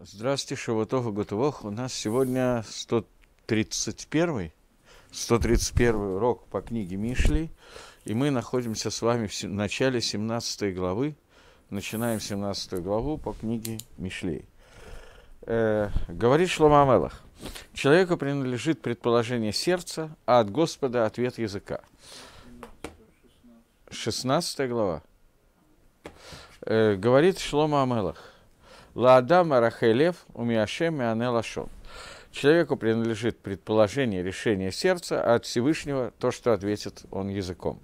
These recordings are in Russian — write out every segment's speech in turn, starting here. Здравствуйте, Шавотов и Готовох. У нас сегодня 131 урок по книге Мишлей, и мы находимся с вами в начале 17 главы. Начинаем 17 главу по книге Мишлей. Говорит Шломо а-Мелех: человеку принадлежит предположение сердца, а от Господа ответ языка. 16 глава. Говорит Шломо а-Мелех: Лаадам арахелев умиашем и анелашон. Человеку принадлежит предположение, решение сердца, а от Всевышнего то, что ответит он языком.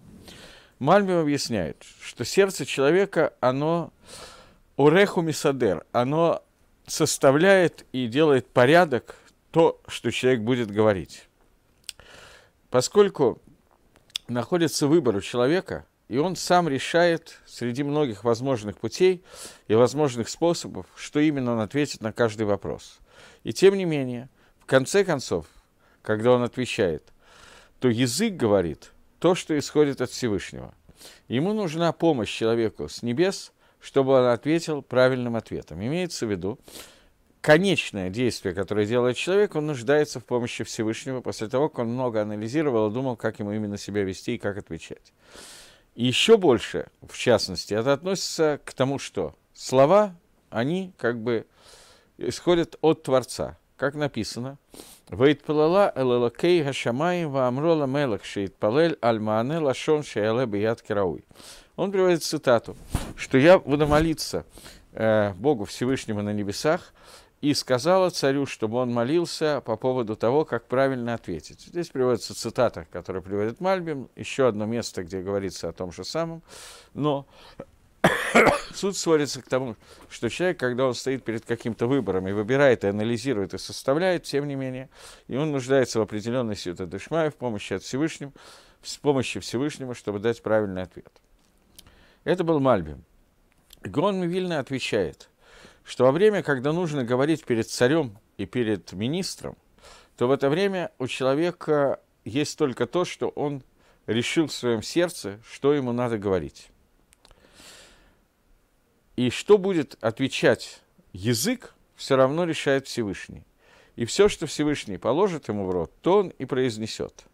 Мальбим объясняет, что сердце человека, оно уреху мисадер, оно составляет и делает порядок то, что человек будет говорить. Поскольку находится выбор у человека, и он сам решает среди многих возможных путей и возможных способов, что именно он ответит на каждый вопрос. И тем не менее, в конце концов, когда он отвечает, то язык говорит то, что исходит от Всевышнего. Ему нужна помощь человеку с небес, чтобы он ответил правильным ответом. Имеется в виду, конечное действие, которое делает человек, он нуждается в помощи Всевышнего после того, как он много анализировал и думал, как ему именно себя вести и как отвечать. И еще больше, в частности, это относится к тому, что слова, они как бы исходят от Творца. Как написано, «Ваитпалала элэлакей гашамай ваамрола мэлак шеитпалэль альмаанэ лашон шеэлэ бияд керауй». Он приводит цитату, что «я буду молиться Богу Всевышнему на небесах, и сказала царю, чтобы он молился по поводу того, как правильно ответить». Здесь приводится цитата, которую приводит Мальбим, еще одно место, где говорится о том же самом. Но суть сводится к тому, что человек, когда он стоит перед каким-то выбором и выбирает, и анализирует, и составляет, тем не менее, и он нуждается в определенной сюта дышмай, в помощи от Всевышнего, с помощью Всевышнего, чтобы дать правильный ответ. Это был Мальбим. Гаон Вильно отвечает, что во время, когда нужно говорить перед царем и перед министром, то в это время у человека есть только то, что он решил в своем сердце, что ему надо говорить. И что будет отвечать язык, все равно решает Всевышний. И все, что Всевышний положит ему в рот, то он и произнесет.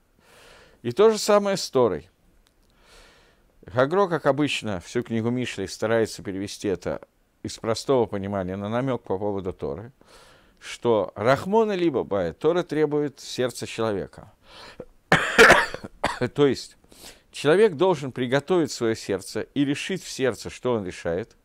И то же самое с Торой. Гагро, как обычно, всю книгу Мишлей старается перевести это из простого понимания на намек по поводу Торы, что Рахмона либо Бая, Тора требует сердца человека. То есть человек должен приготовить свое сердце и решить в сердце, что он решает,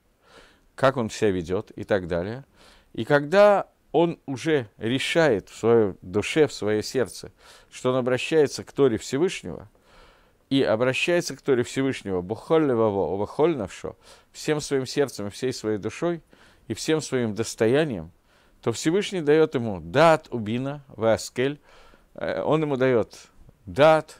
как он себя ведет и так далее. И когда он уже решает в своей душе, в свое сердце, что он обращается к Торе Всевышнего, и обращается к Торе Всевышнего, Бухоллевого, Обахольнавшо, всем своим сердцем и всей своей душой, и всем своим достоянием, то Всевышний дает ему дат убина, васкель, он ему дает дат,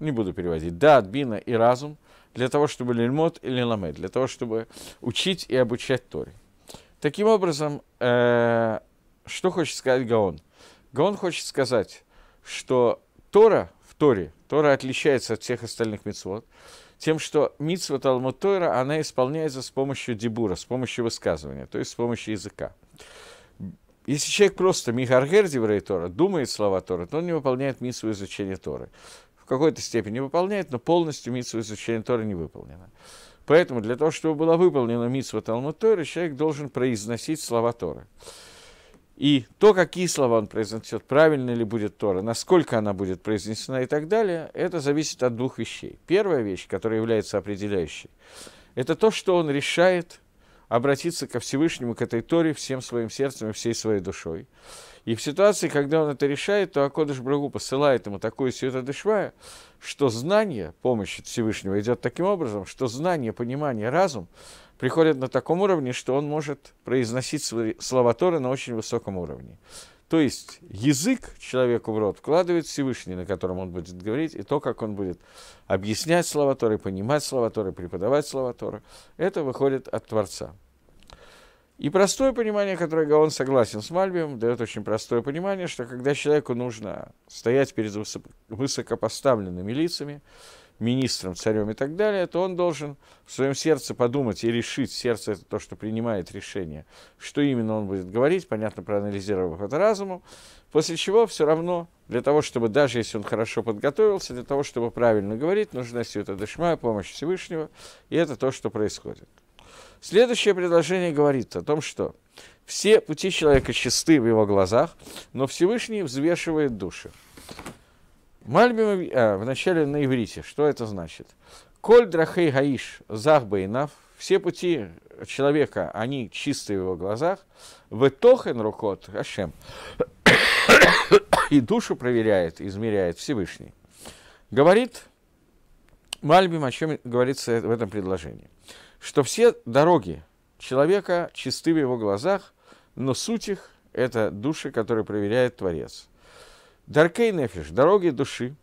не буду переводить, дат, бина и разум, для того, чтобы лельмот и леламед, для того, чтобы учить и обучать Торе. Таким образом, что хочет сказать Гаон? Гаон хочет сказать, что Тора в Торе, Тора отличается от всех остальных мицвот тем, что мицва Талмуд Тора, она исполняется с помощью дебура, с помощью высказывания, то есть с помощью языка. Если человек просто мигаргер диврей Тора, думает слова Торы, то он не выполняет мицву изучения Торы. В какой-то степени выполняет, но полностью мицва изучения Торы не выполнена. Поэтому для того, чтобы была выполнена мицва Талмуд Тора, человек должен произносить слова Торы. И то, какие слова он произнесет, правильно ли будет Тора, насколько она будет произнесена и так далее, это зависит от двух вещей. Первая вещь, которая является определяющей, это то, что он решает обратиться ко Всевышнему, к этой Торе всем своим сердцем и всей своей душой. И в ситуации, когда он это решает, то Акодыш Брагу посылает ему такую сюта дешвая, что знание, помощь от Всевышнего идет таким образом, что знание, понимание, разум приходят на таком уровне, что он может произносить слова Торы на очень высоком уровне. То есть язык человеку в рот вкладывает Всевышний, на котором он будет говорить, и то, как он будет объяснять слова Торы, понимать слова Торы, преподавать слова Торы, это выходит от Творца. И простое понимание, которое Гаон согласен с Мальбимом, дает очень простое понимание, что когда человеку нужно стоять перед высокопоставленными лицами министром, царем и так далее, то он должен в своем сердце подумать и решить, сердце – это то, что принимает решение, что именно он будет говорить, понятно, проанализировав это разумом, после чего все равно, для того, чтобы, даже если он хорошо подготовился, для того, чтобы правильно говорить, нужна сюта дешма, помощь Всевышнего, и это то, что происходит. Следующее предложение говорит о том, что все пути человека чисты в его глазах, но Всевышний взвешивает души. Мальбим, вначале на иврите, что это значит? «Коль драхей гаиш зах бейнав», все пути человека, они чисты в его глазах, «вэтохен рукот ашем», и душу проверяет, измеряет Всевышний. Говорит Мальбим, о чем говорится в этом предложении, что все дороги человека чисты в его глазах, но суть их – это души, которые проверяет Творец. Даркей нефиш, дороги души,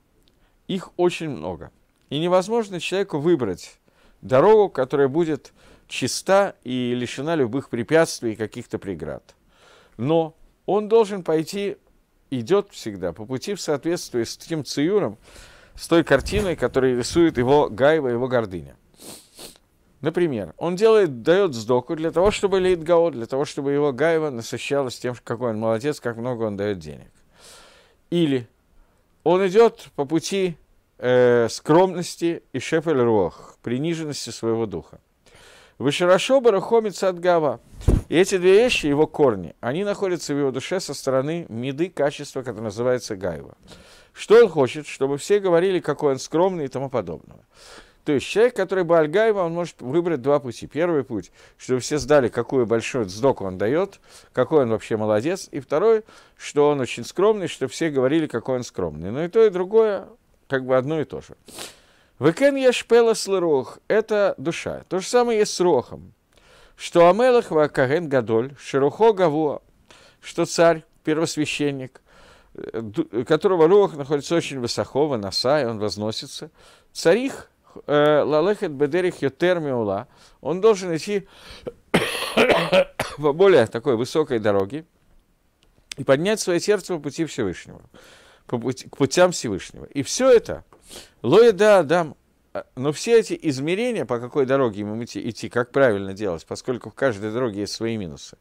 их очень много. И невозможно человеку выбрать дорогу, которая будет чиста и лишена любых препятствий и каких-то преград. Но он должен пойти, идет всегда по пути в соответствии с тем циюром, с той картиной, которую рисует его гайва, его гордыня. Например, он дает сдоку для того, чтобы лейтгао, для того, чтобы его гайва насыщалась тем, какой он молодец, как много он дает денег. Или он идет по пути скромности и шефель руах, приниженности своего духа. Вышерашо барахомится от гава. И эти две вещи, его корни, они находятся в его душе со стороны меды, качества, которое называется гайва. Что он хочет, чтобы все говорили, какой он скромный и тому подобное. То есть человек, который Баальгайва, он может выбрать два пути. Первый путь, чтобы все знали, какую большую сдоку он дает, какой он вообще молодец. И второй, что он очень скромный, чтобы все говорили, какой он скромный. Но и то, и другое, как бы одно и то же. «Векен яшпела слырох» – это душа. То же самое есть с рохом. «Что амелах вакаген гадоль, ширухо гавуа», что царь, первосвященник, которого рох находится очень высоко, ванаса, и он возносится. Царих лалехет бедерих йотермиула, он должен идти по более такой высокой дороге и поднять свое сердце по пути Всевышнего, к путям Всевышнего. И все это лоеда адам, но все эти измерения, по какой дороге ему идти, как правильно делать, поскольку в каждой дороге есть свои минусы,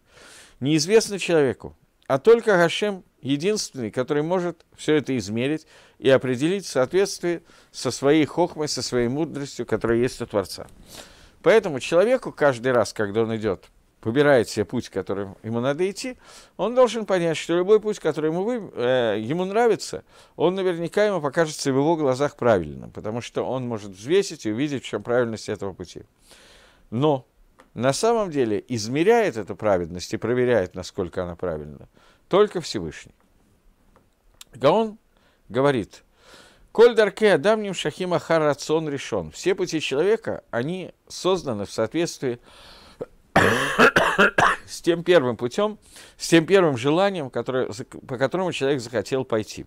неизвестно человеку, а только Гашем единственный, который может все это измерить и определить в соответствии со своей хохмой, со своей мудростью, которая есть у Творца. Поэтому человеку каждый раз, когда он идет, выбирает себе путь, которым ему надо идти, он должен понять, что любой путь, который ему нравится, он наверняка ему покажется в его глазах правильным, потому что он может взвесить и увидеть, в чем правильность этого пути. Но на самом деле измеряет эту праведность и проверяет, насколько она правильна, только Всевышний. Гаон говорит: «Коль дарке адамним шахим ахар рацион решен». Все пути человека, они созданы в соответствии с тем первым путем, с тем первым желанием, по которому человек захотел пойти.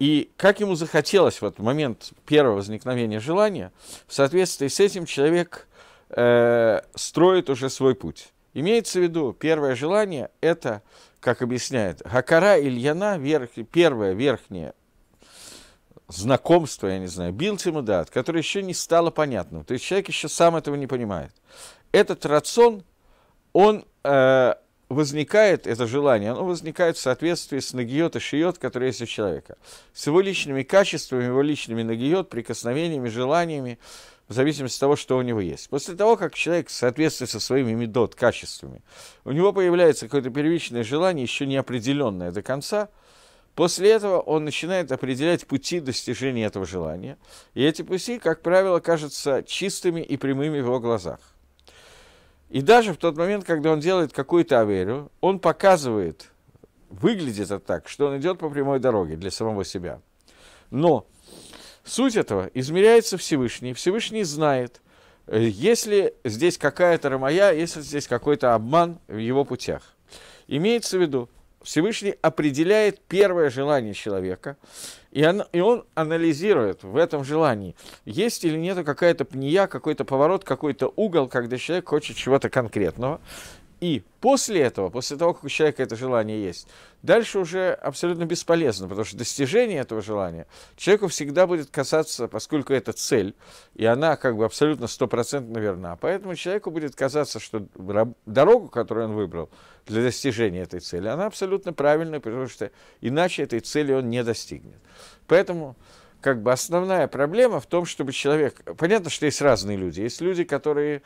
И как ему захотелось в момент первого возникновения желания, в соответствии с этим человек строит уже свой путь. Имеется в виду, первое желание – это, как объясняет Гакара Ильяна, первое верхнее знакомство, я не знаю, билтимудат, которое еще не стало понятным. То есть человек еще сам этого не понимает. Этот рацион, он возникает, это желание, оно возникает в соответствии с нагиот и шиот, которые есть у человека. С его личными качествами, его личными нагиот, прикосновениями, желаниями, в зависимости от того, что у него есть. После того, как человек в соответствии со своими медот, качествами, у него появляется какое-то первичное желание, еще не определенное до конца, после этого он начинает определять пути достижения этого желания. И эти пути, как правило, кажутся чистыми и прямыми в его глазах. И даже в тот момент, когда он делает какую-то аверию, он показывает, выглядит это так, что он идет по прямой дороге для самого себя. Но суть этого измеряется Всевышний. Всевышний знает, если здесь какая-то рамая, если здесь какой-то обман в его путях. Имеется в виду, Всевышний определяет первое желание человека, и он анализирует в этом желании, есть или нет какая-то пния, какой-то поворот, какой-то угол, когда человек хочет чего-то конкретного. И после этого, после того, как у человека это желание есть, дальше уже абсолютно бесполезно, потому что достижение этого желания человеку всегда будет касаться, поскольку это цель, и она как бы абсолютно стопроцентно верна, поэтому человеку будет казаться, что дорогу, которую он выбрал для достижения этой цели, она абсолютно правильная, потому что иначе этой цели он не достигнет. Поэтому как бы основная проблема в том, чтобы человек... Понятно, что есть разные люди. Есть люди, которые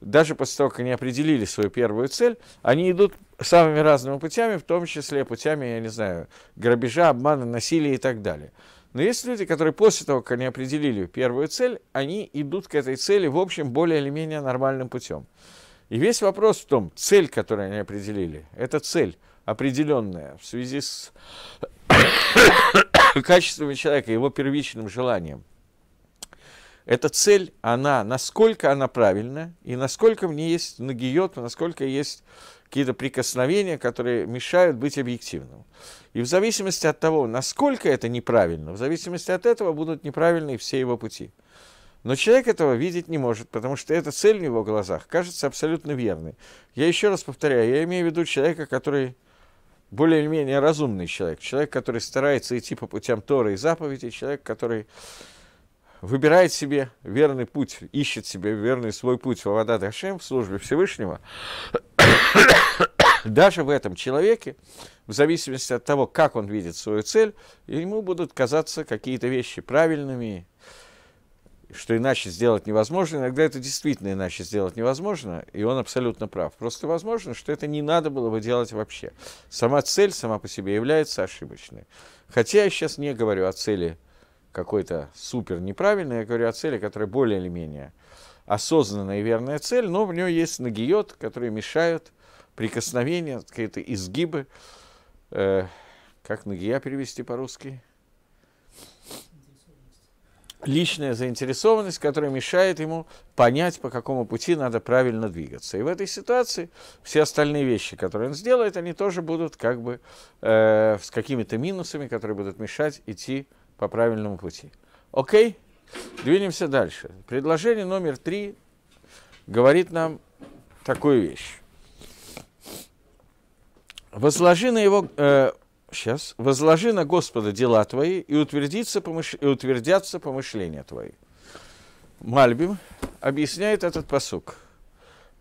даже после того, как они определили свою первую цель, они идут самыми разными путями, в том числе путями, я не знаю, грабежа, обмана, насилия и так далее. Но есть люди, которые после того, как они определили первую цель, они идут к этой цели, в общем, более или менее нормальным путем. И весь вопрос в том, цель, которую они определили, это цель определенная в связи с... качествами человека, его первичным желанием. Эта цель, она, насколько она правильна, и насколько в ней есть нагиот, насколько есть какие-то прикосновения, которые мешают быть объективным. И в зависимости от того, насколько это неправильно, в зависимости от этого будут неправильны все его пути. Но человек этого видеть не может, потому что эта цель в его глазах кажется абсолютно верной. Я еще раз повторяю, я имею в виду человека, который... более или менее разумный человек, человек, который старается идти по путям Торы и заповедей, человек, который выбирает себе верный путь, ищет себе верный свой путь в Аводат Ашем, в службе Всевышнего. Даже в этом человеке, в зависимости от того, как он видит свою цель, ему будут казаться какие-то вещи правильными, что иначе сделать невозможно. Иногда это действительно иначе сделать невозможно, и он абсолютно прав. Просто возможно, что это не надо было бы делать вообще. Сама цель сама по себе является ошибочной. Хотя я сейчас не говорю о цели какой-то супер неправильной, я говорю о цели, которая более или менее осознанная и верная цель, но в нее есть нагиот, которые мешают, прикосновения, какие-то изгибы. Как нагия перевести по-русски? Личная заинтересованность, которая мешает ему понять, по какому пути надо правильно двигаться. И в этой ситуации все остальные вещи, которые он сделает, они тоже будут как бы с какими-то минусами, которые будут мешать идти по правильному пути. Окей? Двинемся дальше. Предложение номер 3 говорит нам такую вещь. Возложи на его... Сейчас. «Возложи на Господа дела твои, и утвердятся помышления твои». Мальбим объясняет этот пасук.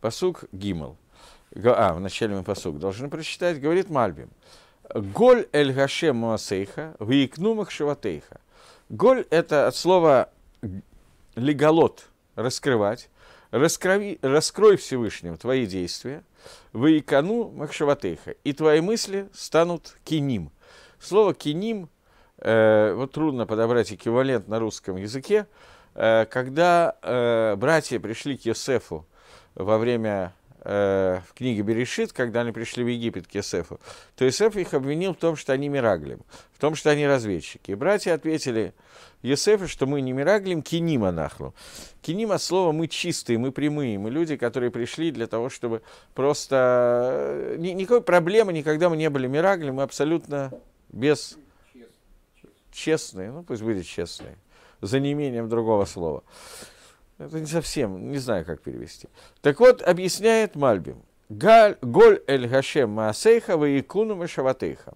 Пасук Гимел. Вначале мы пасук должны прочитать. Говорит Мальбим. «Голь эль гашем муасейха, виикнумах шиватейха». «Голь» — это от слова «легалот» — «раскрывать». «Раскрой Всевышним твои действия». «Ваикану махшаватейха», и твои мысли станут киним. Слово киним, вот трудно подобрать эквивалент на русском языке, когда братья пришли к Йосефу во время в книге Берешит, когда они пришли в Египет к Йосефу, то Йосеф их обвинил в том, что они мираглим, в том, что они разведчики. И братья ответили Йосефу, что мы не мираглим, киним анахлу. Киним от слова «мы чистые», «мы прямые», «мы люди, которые пришли для того, чтобы просто...» Никакой проблемы, никогда мы не были мираглим, мы абсолютно без... честные, ну пусть будет честные, за неимением другого слова. Это не совсем, не знаю, как перевести. Так вот, объясняет Мальбим. «Голь эль гашем маасейха ваикуну машаватейха».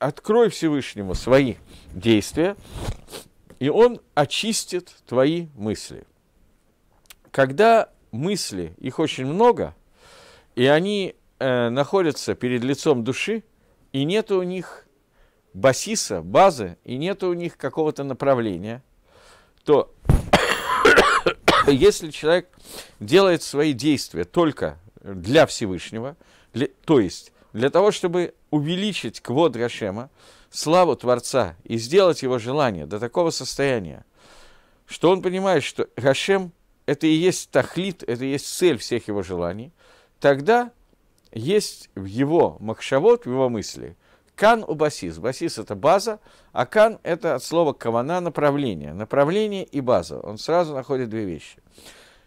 «Открой Всевышнему свои действия, и он очистит твои мысли». Когда мысли, их очень много, и они находятся перед лицом души, и нет у них басиса, базы, и нет у них какого-то направления, то если человек делает свои действия только для Всевышнего, то есть для того, чтобы увеличить квод Гашема, славу Творца, и сделать его желание до такого состояния, что он понимает, что Гашем – это и есть тахлит, это и есть цель всех его желаний, тогда есть в его махшавот, в его мысли, кан у басис. Басис – это база, а кан – это от слова кавана – направление. Направление и база. Он сразу находит две вещи.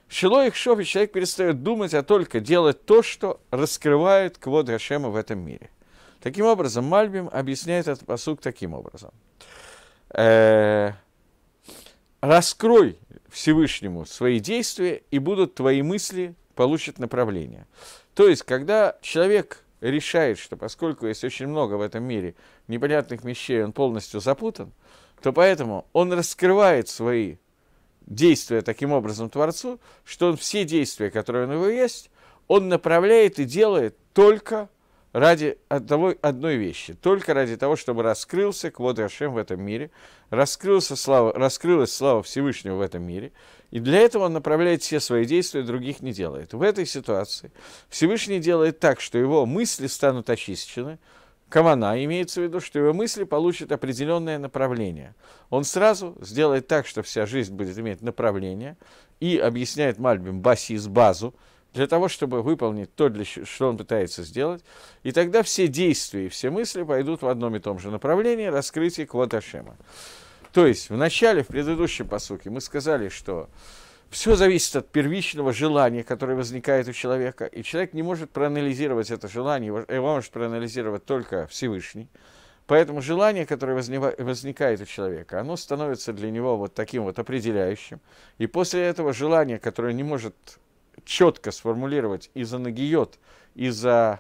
Шило их шов, и человек перестает думать, а только делать то, что раскрывает квод Гашема в этом мире. Таким образом, Мальбим объясняет этот пасук таким образом. «Раскрой Всевышнему свои действия, и будут твои мысли получит направление. То есть, когда человек решает, что поскольку есть очень много в этом мире непонятных вещей, он полностью запутан, то поэтому он раскрывает свои действия таким образом Творцу, что он все действия, которые у него есть, он направляет и делает только ради одной вещи, только ради того, чтобы раскрылся Квод Ашем в этом мире, раскрылась слава Всевышнего в этом мире, и для этого он направляет все свои действия, других не делает. В этой ситуации Всевышний делает так, что его мысли станут очищены, Кавана имеется в виду, что его мысли получат определенное направление. Он сразу сделает так, что вся жизнь будет иметь направление, и объясняет Мальбим басис базу, для того, чтобы выполнить то, что он пытается сделать, и тогда все действия и все мысли пойдут в одном и том же направлении — раскрытие Квод Ашема. То есть, в начале, в предыдущем пасуке мы сказали, что все зависит от первичного желания, которое возникает у человека, и человек не может проанализировать это желание, его может проанализировать только Всевышний. Поэтому желание, которое возникает у человека, оно становится для него вот таким вот определяющим, и после этого желание, которое не может четко сформулировать из-за нагиот, из-за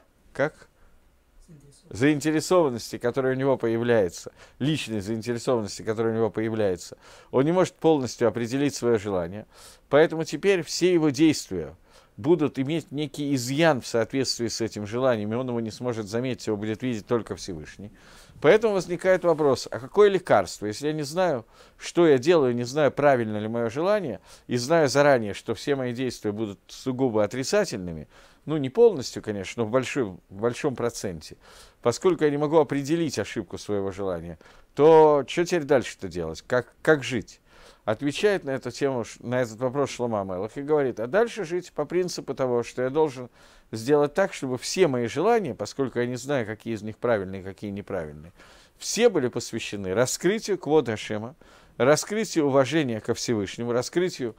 заинтересованности, которая у него появляется, личной заинтересованности, которая у него появляется, он не может полностью определить свое желание. Поэтому теперь все его действия будут иметь некий изъян в соответствии с этим желанием, и он его не сможет заметить, его будет видеть только Всевышний. Поэтому возникает вопрос, а какое лекарство? Если я не знаю, что я делаю, не знаю, правильно ли мое желание, и знаю заранее, что все мои действия будут сугубо отрицательными, ну, не полностью, конечно, но в большом проценте, поскольку я не могу определить ошибку своего желания, то что теперь дальше-то делать? Как жить? Отвечает на эту тему, на этот вопрос Шломо а-Мелех и говорит, а дальше жить по принципу того, что я должен сделать так, чтобы все мои желания, поскольку я не знаю, какие из них правильные, какие неправильные, все были посвящены раскрытию Квод Ашема, раскрытию уважения ко Всевышнему, раскрытию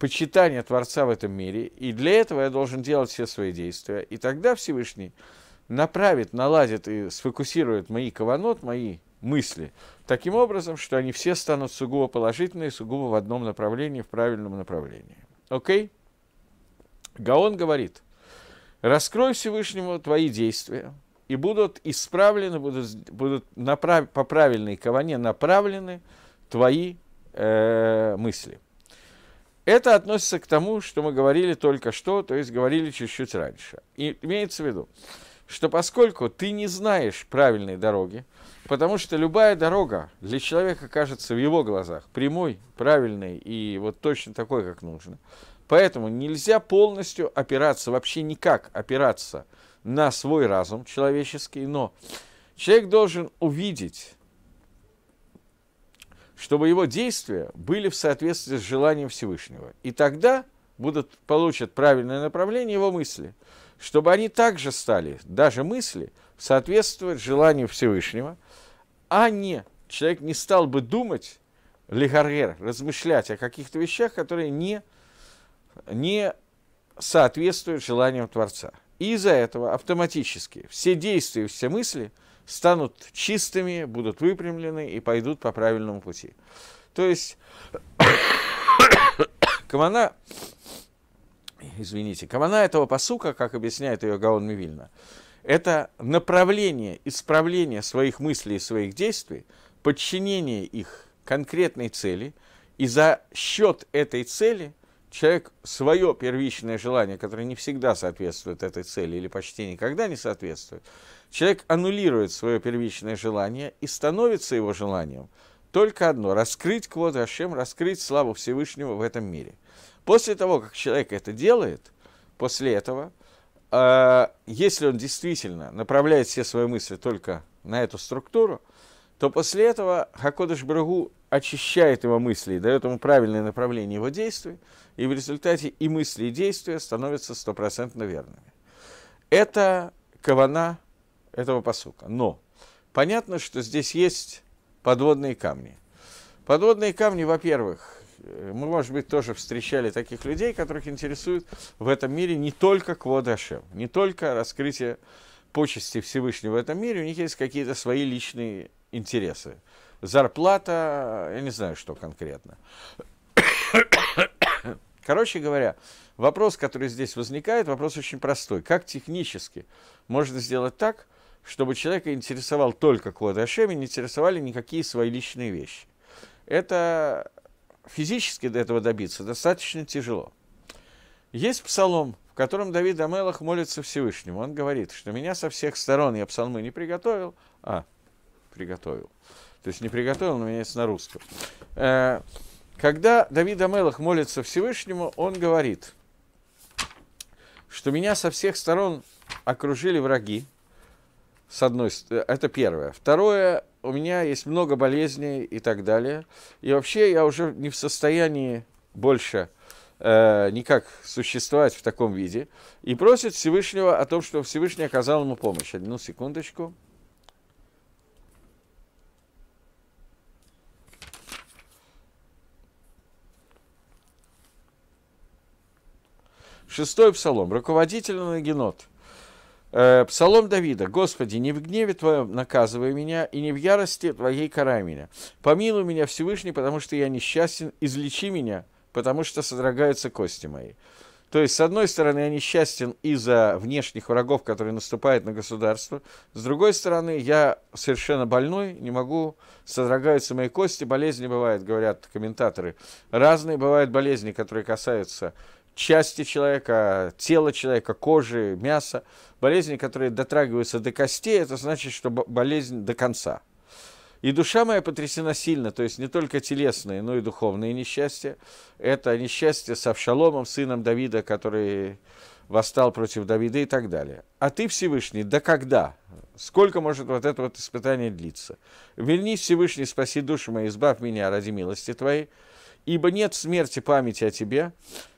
почитания Творца в этом мире, и для этого я должен делать все свои действия, и тогда Всевышний направит, наладит и сфокусирует мои каванот, мои мысли таким образом, что они все станут сугубо положительные, сугубо в одном направлении, в правильном направлении. Окей? Гаон говорит, раскрой Всевышнему твои действия, и будут исправлены, по правильной каване направлены твои мысли. Это относится к тому, что мы говорили только что, то есть говорили чуть-чуть раньше. И имеется в виду, что поскольку ты не знаешь правильной дороги, потому что любая дорога для человека кажется в его глазах прямой, правильной и вот точно такой, как нужно. Поэтому нельзя полностью опираться, вообще никак опираться на свой разум человеческий, но человек должен увидеть, чтобы его действия были в соответствии с желанием Всевышнего. И тогда получат правильное направление его мысли, чтобы они также стали, даже мысли, соответствовать желанию Всевышнего, а не человек не стал бы думать, лихаргер, размышлять о каких-то вещах, которые не соответствуют желаниям Творца. И из-за этого автоматически все действия и все мысли станут чистыми, будут выпрямлены и пойдут по правильному пути. То есть, кавана этого пасука, как объясняет ее Гаон Вильно, это направление исправления своих мыслей и своих действий, подчинение их конкретной цели, и за счет этой цели человек свое первичное желание, которое не всегда соответствует этой цели или почти никогда не соответствует, человек аннулирует свое первичное желание и становится его желанием только одно – раскрыть Квод Ашем, раскрыть славу Всевышнего в этом мире. После того, как человек это делает, после этого, если он действительно направляет все свои мысли только на эту структуру, то после этого Хакодыш Брагу очищает его мысли и дает ему правильное направление его действий, и в результате и мысли, и действия становятся стопроцентно верными. Это кавана этого пасука. Но понятно, что здесь есть подводные камни. Подводные камни, во-первых, мы, может быть, тоже встречали таких людей, которых интересует в этом мире не только Квод Ашем, не только раскрытие почести Всевышнего в этом мире, у них есть какие-то свои личные интересы. Зарплата, я не знаю, что конкретно. Короче говоря, Вопрос, который здесь возникает, вопрос очень простой. Как технически можно сделать так, чтобы человека интересовал только Квод Ашем, не интересовали никакие свои личные вещи? Это физически до этого добиться достаточно тяжело. Есть псалом, в котором Давид Амелах молится Всевышнему. Он говорит, что меня со всех сторон, я псалмы не приготовил, приготовил. То есть не приготовил, но у меня есть на русском. Когда Давид Амелах молится Всевышнему, он говорит, что меня со всех сторон окружили враги. С одной стороны, это первое. Второе, у меня есть много болезней и так далее. И вообще я уже не в состоянии больше никак существовать в таком виде. И просит Всевышнего о том, что Всевышний оказал ему помощь. Одну секундочку. Шестой псалом. Руководитель Нагинот. Псалом Давида. «Господи, не в гневе Твоем наказывай меня, и не в ярости Твоей карай меня. Помилуй меня, Всевышний, потому что я несчастен, излечи меня, потому что содрогаются кости мои». То есть, с одной стороны, я несчастен из-за внешних врагов, которые наступают на государство. С другой стороны, я совершенно больной, не могу, содрогаются мои кости. Болезни бывают, говорят комментаторы, разные. Бывают болезни, которые касаются части человека, тела человека, кожи, мяса. Болезни, которые дотрагиваются до костей, это значит, что болезнь до конца. И душа моя потрясена сильно, то есть не только телесные, но и духовные несчастья. Это несчастье с Авшаломом, сыном Давида, который восстал против Давида и так далее. А ты, Всевышний, да когда? Сколько может вот это вот испытание длиться? Вернись, Всевышний, спаси душу мою, избавь меня ради милости Твоей, ибо нет смерти памяти о Тебе,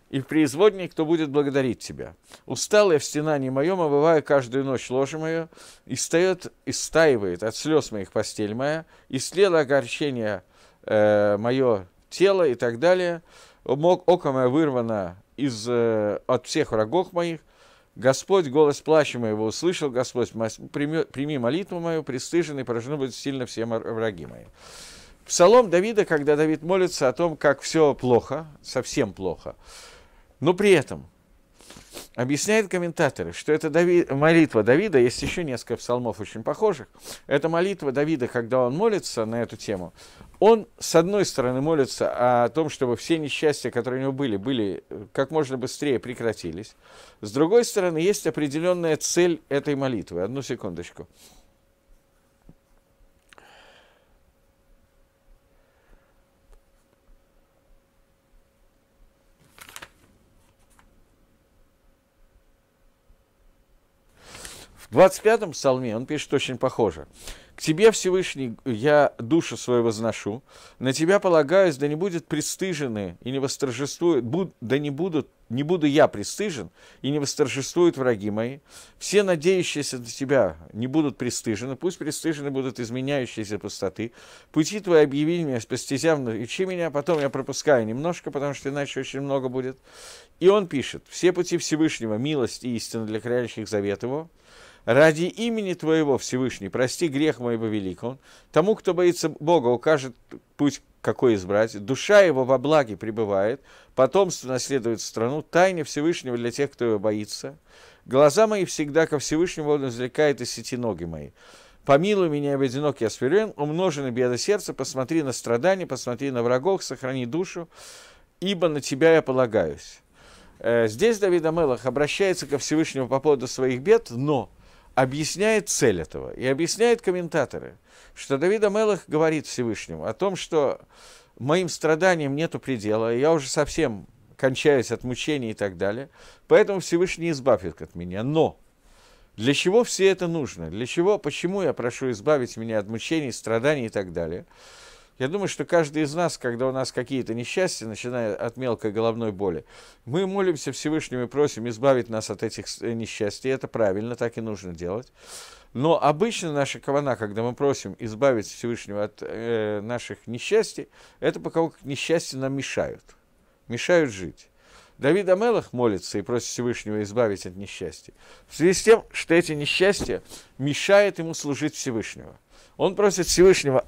и в преизводней, кто будет благодарить Тебя. Устал я в стенании моем, обываю каждую ночь ложе мое, и истаивает от слез моих постель моя, и слело огорчение мое тело и так далее. Око мое вырвано от всех врагов моих. Господь, голос плача моего услышал, Господь, прими молитву мою, пристыжен и поражены будут сильно все враги мои». Псалом Давида, когда Давид молится о том, как все плохо, совсем плохо, но при этом объясняют комментаторы, что это молитва Давида, есть еще несколько псалмов очень похожих, это молитва Давида, когда он молится на эту тему, он, с одной стороны, молится о том, чтобы все несчастья, которые у него были как можно быстрее прекратились, с другой стороны, есть определенная цель этой молитвы. Одну секундочку. В 25-м псалме он пишет очень похоже. «К Тебе, Всевышний, я душу свою возношу, на Тебя полагаюсь, да не будет пристыжены и не восторжествуют, не буду я пристыжен и не восторжествуют враги мои. Все надеющиеся на Тебя не будут пристыжены, пусть пристыжены будут изменяющиеся пустоты. Пути Твои объяви меня, по стезям учи меня, потом я пропускаю немножко, потому что иначе очень много будет». И он пишет: «Все пути Всевышнего, милость и истина для хранящих завет Его». «Ради имени Твоего, Всевышний, прости грех моего великого. Тому, кто боится Бога, укажет путь, какой избрать. Душа его во благе пребывает, потомство наследует страну, тайне Всевышнего для тех, кто его боится. Глаза мои всегда ко Всевышнему, он извлекает из сети ноги мои. Помилуй меня, об одинок я свирен, умножены беды сердца, посмотри на страдания, посмотри на врагов, сохрани душу, ибо на Тебя я полагаюсь». Здесь Давид Амелах обращается ко Всевышнему по поводу своих бед, но объясняет цель этого. И объясняют комментаторы, что Давид Амелах говорит Всевышнему о том, что моим страданиям нету предела, я уже совсем кончаюсь от мучений и так далее, поэтому Всевышний избавь их от меня. Но для чего все это нужно? Для чего, почему я прошу избавить меня от мучений, страданий и так далее? Я думаю, что каждый из нас, когда у нас какие-то несчастья, начиная от мелкой головной боли, мы молимся Всевышнему и просим избавить нас от этих несчастий. Это правильно, так и нужно делать. Но обычно наша кавана, когда мы просим избавить Всевышнего от наших несчастий, это потому как несчастья нам мешают жить. Давид Амелах молится и просит Всевышнего избавить от несчастья в связи с тем, что эти несчастья мешают ему служить Всевышнему. Он просит Всевышнего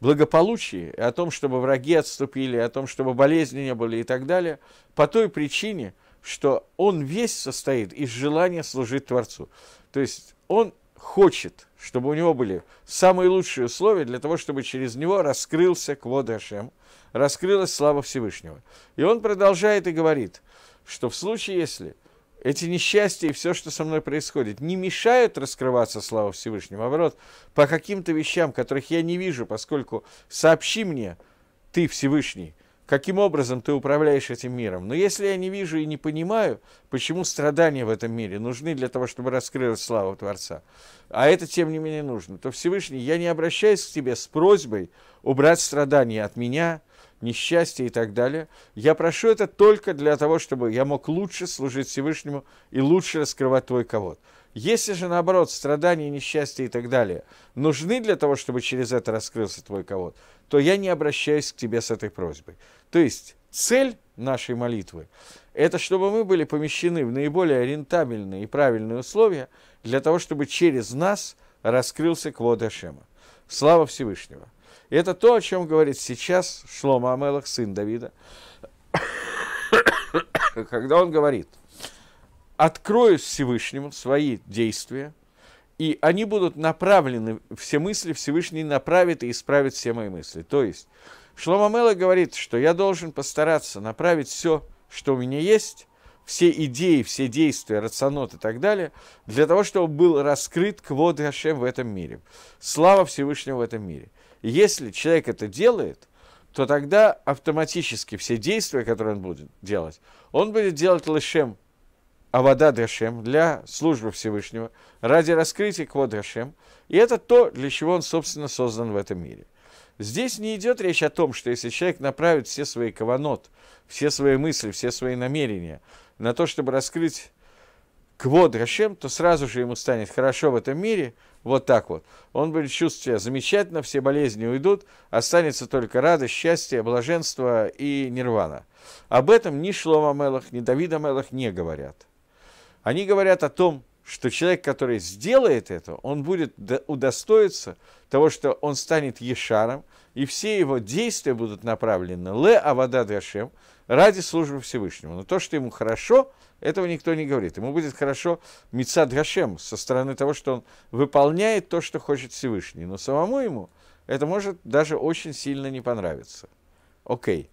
благополучии, о том, чтобы враги отступили, о том, чтобы болезни не было и так далее, по той причине, что он весь состоит из желания служить Творцу. То есть он хочет, чтобы у него были самые лучшие условия для того, чтобы через него раскрылся квод Ашем, раскрылась слава Всевышнего. И он продолжает и говорит, что в случае, если эти несчастья и все, что со мной происходит, не мешают раскрываться слава Всевышнему, наоборот, по каким-то вещам, которых я не вижу, поскольку сообщи мне, ты Всевышний, каким образом ты управляешь этим миром. Но если я не вижу и не понимаю, почему страдания в этом мире нужны для того, чтобы раскрылась слава Творца, а это, тем не менее, нужно, то, Всевышний, я не обращаюсь к тебе с просьбой убрать страдания от меня, несчастье и так далее. Я прошу это только для того, чтобы я мог лучше служить Всевышнему и лучше раскрывать твой кавод. Если же, наоборот, страдания, несчастья и так далее нужны для того, чтобы через это раскрылся твой кавод, то я не обращаюсь к тебе с этой просьбой. То есть цель нашей молитвы – это чтобы мы были помещены в наиболее рентабельные и правильные условия для того, чтобы через нас раскрылся квод Ашема. Слава Всевышнего! Это то, о чем говорит сейчас Шломо а-Мелех, сын Давида, когда он говорит: «Открою Всевышнему свои действия, и они будут направлены, все мысли Всевышний направит и исправит все мои мысли». То есть Шломо а-Мелех говорит, что я должен постараться направить все, что у меня есть, все идеи, все действия, рационот и так далее, для того, чтобы был раскрыт квод Ашем в этом мире, слава Всевышнего в этом мире. Если человек это делает, то тогда автоматически все действия, которые он будет делать лешем, авода Ашем, для службы Всевышнего, ради раскрытия квод Ашем, и это то, для чего он, собственно, создан в этом мире. Здесь не идет речь о том, что если человек направит все свои каванот, все свои мысли, все свои намерения на то, чтобы раскрыть квод Ашем, то сразу же ему станет хорошо в этом мире, вот так вот. Он будет чувствовать себя замечательно, все болезни уйдут, останется только радость, счастье, блаженство и нирвана. Об этом ни Шломо а-Мелех, ни Давид а-Мелех не говорят. Они говорят о том, что человек, который сделает это, он будет удостоиться того, что он станет Ешаром, и все его действия будут направлены ле авода Ашем, ради службы Всевышнему. Но то, что ему хорошо, этого никто не говорит. Ему будет хорошо мицад Ашем, со стороны того, что он выполняет то, что хочет Всевышний. Но самому ему это может даже очень сильно не понравиться. Окей.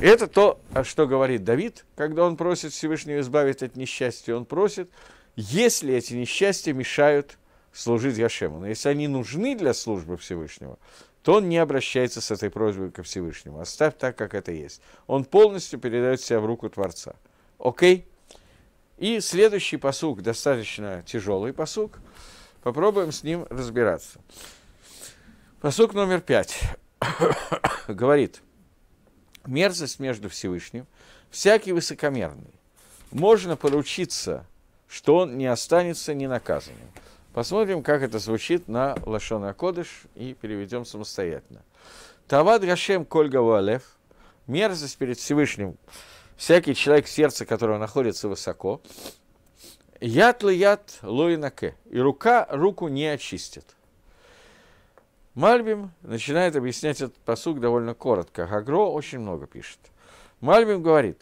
Это то, что говорит Давид, когда он просит Всевышнего избавить от несчастья. Он просит, если эти несчастья мешают служить Ашему. Но если они нужны для службы Всевышнего, то он не обращается с этой просьбой ко Всевышнему. Оставь так, как это есть. Он полностью передает себя в руку Творца. Окей? И следующий пасук, достаточно тяжелый пасук. Попробуем с ним разбираться. Пасук номер 5. Говорит: мерзость между Всевышним, всякий высокомерный. Можно поручиться, что он не останется ненаказанным. Посмотрим, как это звучит на лашон а-кодеш, и переведем самостоятельно. Тавад Гашем коль гавуалев, мерзость перед Всевышним, всякий человек, сердце которого находится высоко. Яд лы яд луинаке, и рука руку не очистит. Мальбим начинает объяснять этот пасук довольно коротко. Гагро очень много пишет. Мальбим говорит,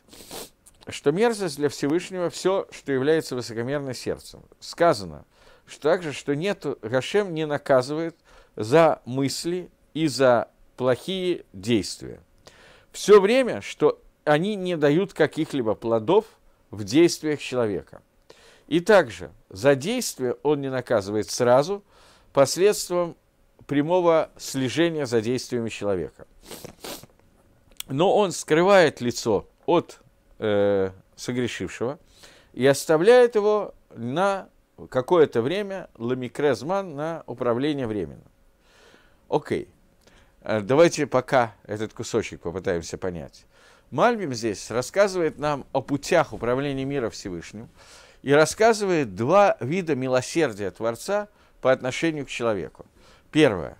что мерзость для Всевышнего все, что является высокомерным сердцем. Сказано, что также, что нет, Гашем не наказывает за мысли и за плохие действия. Все время, что они не дают каких-либо плодов в действиях человека. И также за действия он не наказывает сразу посредством прямого слежения за действиями человека. Но он скрывает лицо от согрешившего и оставляет его на какое-то время, ламикрезман, на управление временем. Окей. Давайте пока этот кусочек попытаемся понять. Мальбим здесь рассказывает нам о путях управления миром Всевышним и рассказывает два вида милосердия Творца по отношению к человеку. Первое.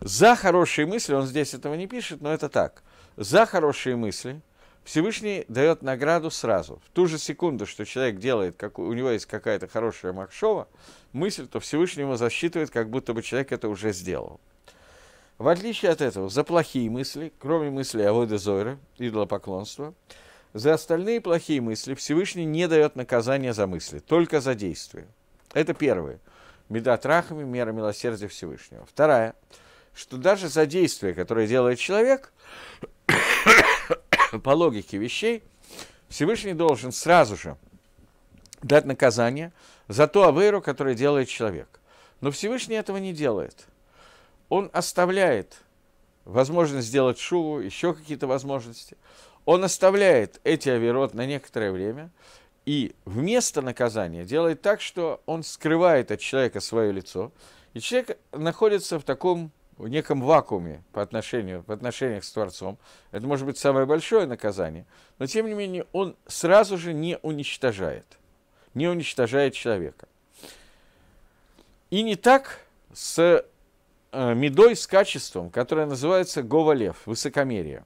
За хорошие мысли, он здесь этого не пишет, но это так. За хорошие мысли Всевышний дает награду сразу. В ту же секунду, что человек делает, как у него есть какая-то хорошая махшова, мысль, то Всевышний его засчитывает, как будто бы человек это уже сделал. В отличие от этого, за плохие мысли, кроме мысли Авода Зара, идолопоклонства, за остальные плохие мысли Всевышний не дает наказания за мысли, только за действия. Это первое. Медат рахами, мера милосердия Всевышнего. Вторая, что даже за действия, которые делает человек, по логике вещей, Всевышний должен сразу же дать наказание за ту авейру, которую делает человек. Но Всевышний этого не делает. Он оставляет возможность сделать шуву, еще какие-то возможности. Он оставляет эти авейрот на некоторое время и вместо наказания делает так, что он скрывает от человека свое лицо, и человек находится в таком неком вакууме по отношению с Творцом. Это может быть самое большое наказание, но тем не менее он сразу же не уничтожает человека. И не так с медой, с качеством, которое называется говалев, высокомерие.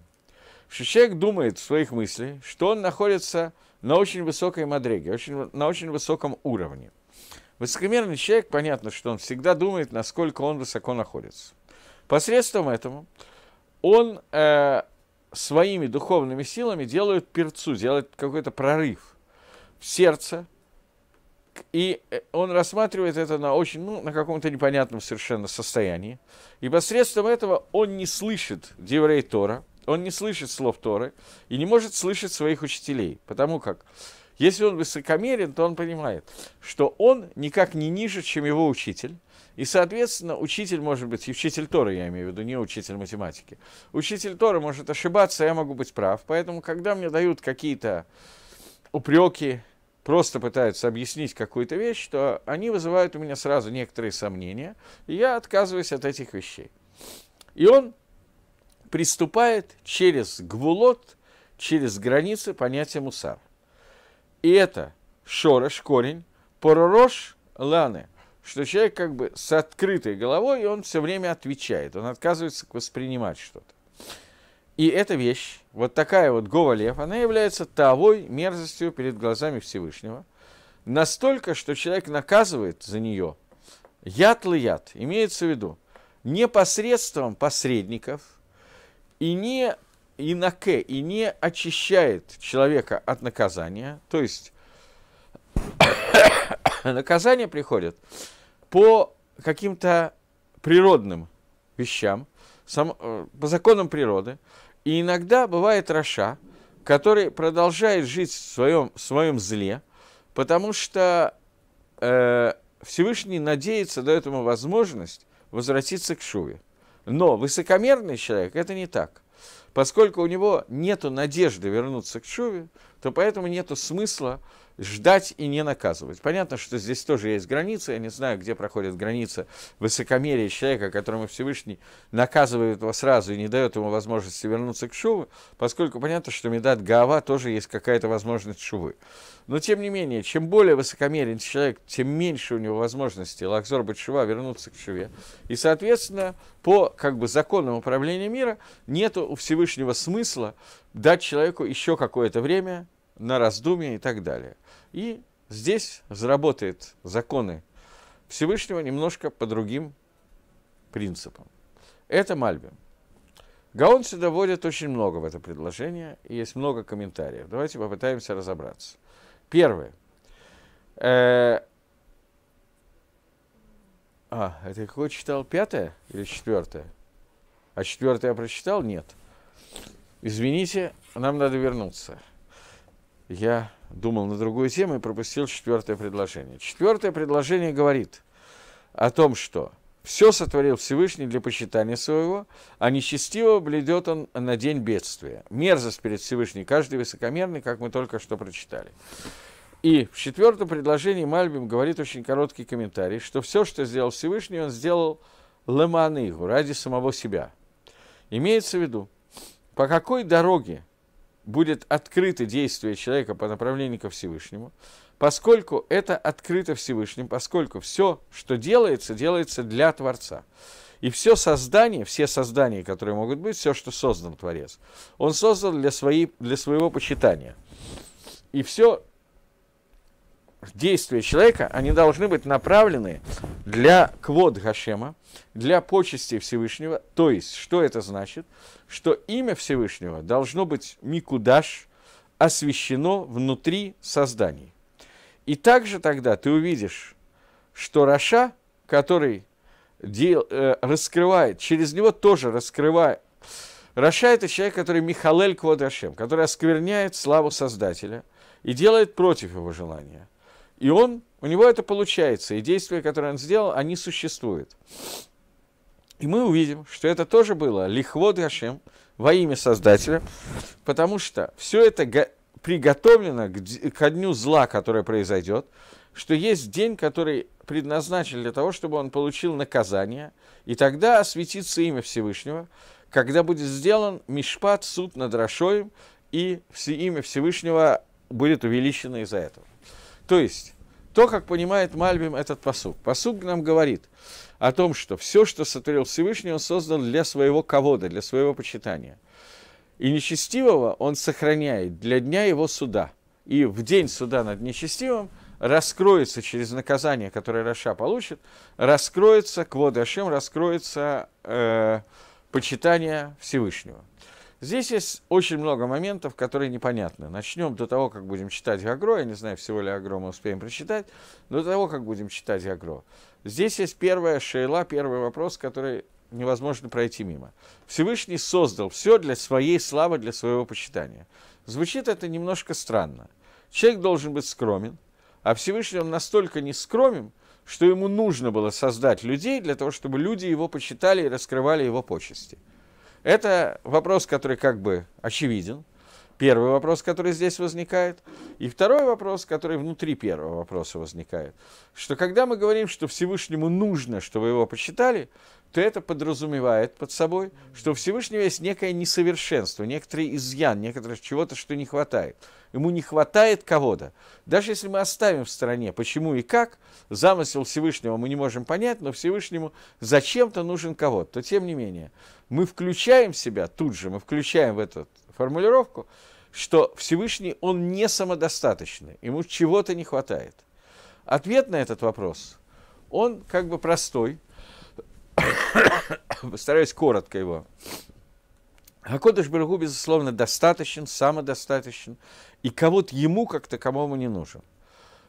Что человек думает в своих мыслях, что он находится на очень высокой мадреге, на очень высоком уровне. Высокомерный человек, понятно, что он всегда думает, насколько он высоко находится. Посредством этого он своими духовными силами делает пирцу, делает какой-то прорыв в сердце, и он рассматривает это на очень, на каком-то непонятном совершенно состоянии. И посредством этого он не слышит диврей Тора, он не слышит слов Торы и не может слышать своих учителей, потому как, если он высокомерен, то он понимает, что он никак не ниже, чем его учитель, и, соответственно, учитель может быть, и учитель Торы, я имею в виду, не учитель математики, учитель Торы может ошибаться, я могу быть прав, поэтому, когда мне дают какие-то упреки, просто пытаются объяснить какую-то вещь, то они вызывают у меня сразу некоторые сомнения, и я отказываюсь от этих вещей. И он приступает через гвулот, через границы понятия мусар. И это шорош, корень, поророш, ланы, что человек как бы с открытой головой, и он все время отвечает, он отказывается воспринимать что-то. И эта вещь, вот такая вот говалев, она является тавой, мерзостью перед глазами Всевышнего, настолько, что человек наказывает за нее яд-лы-яд, имеется в виду, не посредством посредников, и не инаке, и не очищает человека от наказания, то есть наказание приходит по каким-то природным вещам, по законам природы, и иногда бывает раша, который продолжает жить в своем зле, потому что Всевышний надеется, дает ему возможность возвратиться к шуве. Но высокомерный человек – это не так. Поскольку у него нет надежды вернуться к шуве, то поэтому нет смысла ждать и не наказывать. Понятно, что здесь тоже есть граница. Я не знаю, где проходит граница высокомерия человека, которому Всевышний наказывает его сразу и не дает ему возможности вернуться к шуве, поскольку понятно, что медат гаава тоже есть какая-то возможность шувы. Но тем не менее, чем более высокомерен человек, тем меньше у него возможности лахзор бет-шува, вернуться к шуве. И, соответственно, по как бы законам управления мира нет у Всевышнего смысла дать человеку еще какое-то время на раздумье и так далее. И здесь заработают законы Всевышнего немножко по другим принципам. Это Мальбим. Гаон сюда вводит очень много в это предложение, и есть много комментариев. Давайте попытаемся разобраться. Первое. Это какое читал? Пятое или четвертое? А четвертое я прочитал? Нет. Извините, нам надо вернуться. Я думал на другую тему и пропустил четвертое предложение. Четвертое предложение говорит о том, что все сотворил Всевышний для почитания своего, а нечестиво бледет он на день бедствия. Мерзость перед Всевышним, каждый высокомерный, как мы только что прочитали. И в четвертом предложении Мальбим говорит очень короткий комментарий, что все, что сделал Всевышний, он сделал леманыгу, ради самого себя. Имеется в виду, по какой дороге будет открыто действие человека по направлению ко Всевышнему, поскольку это открыто Всевышним, поскольку все, что делается, делается для Творца. И все создание, все создания, которые могут быть, все, что создан Творец, он создан для своего почитания. И все действия человека, они должны быть направлены для квод Гашема, для почести Всевышнего. То есть, что это значит? Что имя Всевышнего должно быть микудаш, освящено внутри созданий. И также тогда ты увидишь, что Раша, который раскрывает, через него тоже раскрывает. Раша – это человек, который михалель квод Гашем, который оскверняет славу Создателя и делает против его желания. И он, у него это получается, и действия, которые он сделал, они существуют. И мы увидим, что это тоже было лихвод Гашем во имя Создателя, потому что все это приготовлено ко дню зла, которое произойдет, что есть день, который предназначен для того, чтобы он получил наказание, и тогда осветится имя Всевышнего, когда будет сделан мишпат, суд над Рашоем, и имя Всевышнего будет увеличено из-за этого. То есть, то, как понимает Мальбим этот пасук. Пасук нам говорит о том, что все, что сотворил Всевышний, он создал для своего кавода, для своего почитания. И нечестивого он сохраняет для дня его суда. И в день суда над нечестивым раскроется через наказание, которое Раша получит, раскроется квод Ашем, раскроется почитание Всевышнего. Здесь есть очень много моментов, которые непонятны. Начнем до того, как будем читать Гагро. Я не знаю, всего ли Гагро мы успеем прочитать. До того, как будем читать Гагро. Здесь есть первая шейла, первый вопрос, который невозможно пройти мимо. Всевышний создал все для своей славы, для своего почитания. Звучит это немножко странно. Человек должен быть скромен, а Всевышний он настолько не скромен, что ему нужно было создать людей для того, чтобы люди его почитали и раскрывали его почести. Это вопрос, который как бы очевиден. Первый вопрос, который здесь возникает. И второй вопрос, который внутри первого вопроса возникает. Что когда мы говорим, что Всевышнему нужно, чтобы его почитали, то это подразумевает под собой, что у Всевышнего есть некое несовершенство, некоторый изъян, некоторое чего-то, что не хватает. Ему не хватает кого-то. Даже если мы оставим в стороне, почему и как, замысел Всевышнего мы не можем понять, но Всевышнему зачем-то нужен кого-то, то тем не менее мы включаем в себя, тут же мы включаем в эту формулировку, что Всевышний, он не самодостаточный, ему чего-то не хватает. Ответ на этот вопрос, он как бы простой, постараюсь коротко его. Акодыш Барух Ху, безусловно, достаточен, самодостаточен, и кого-то ему как таковому не нужен.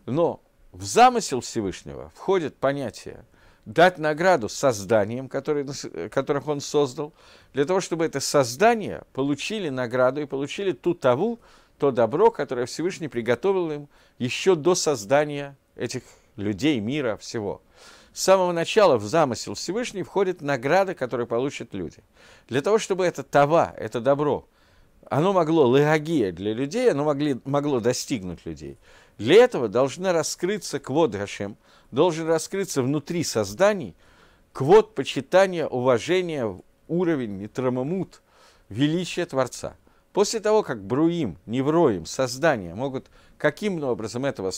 Но в замысел Всевышнего входит понятие дать награду созданиям, которых он создал, для того, чтобы это создание получили награду и получили то добро, которое Всевышний приготовил им еще до создания этих людей, мира, всего. С самого начала в замысел Всевышний входит награда, которую получат люди. Для того, чтобы это тава, это добро, оно могло легагия для людей, оно могло достигнуть людей. Для этого должна раскрыться квод Гашем, должен раскрыться внутри созданий квод почитания, уважения, уровень, трамамут, величия Творца. После того, как Бруим, Невроим, создания могут каким-то образом этого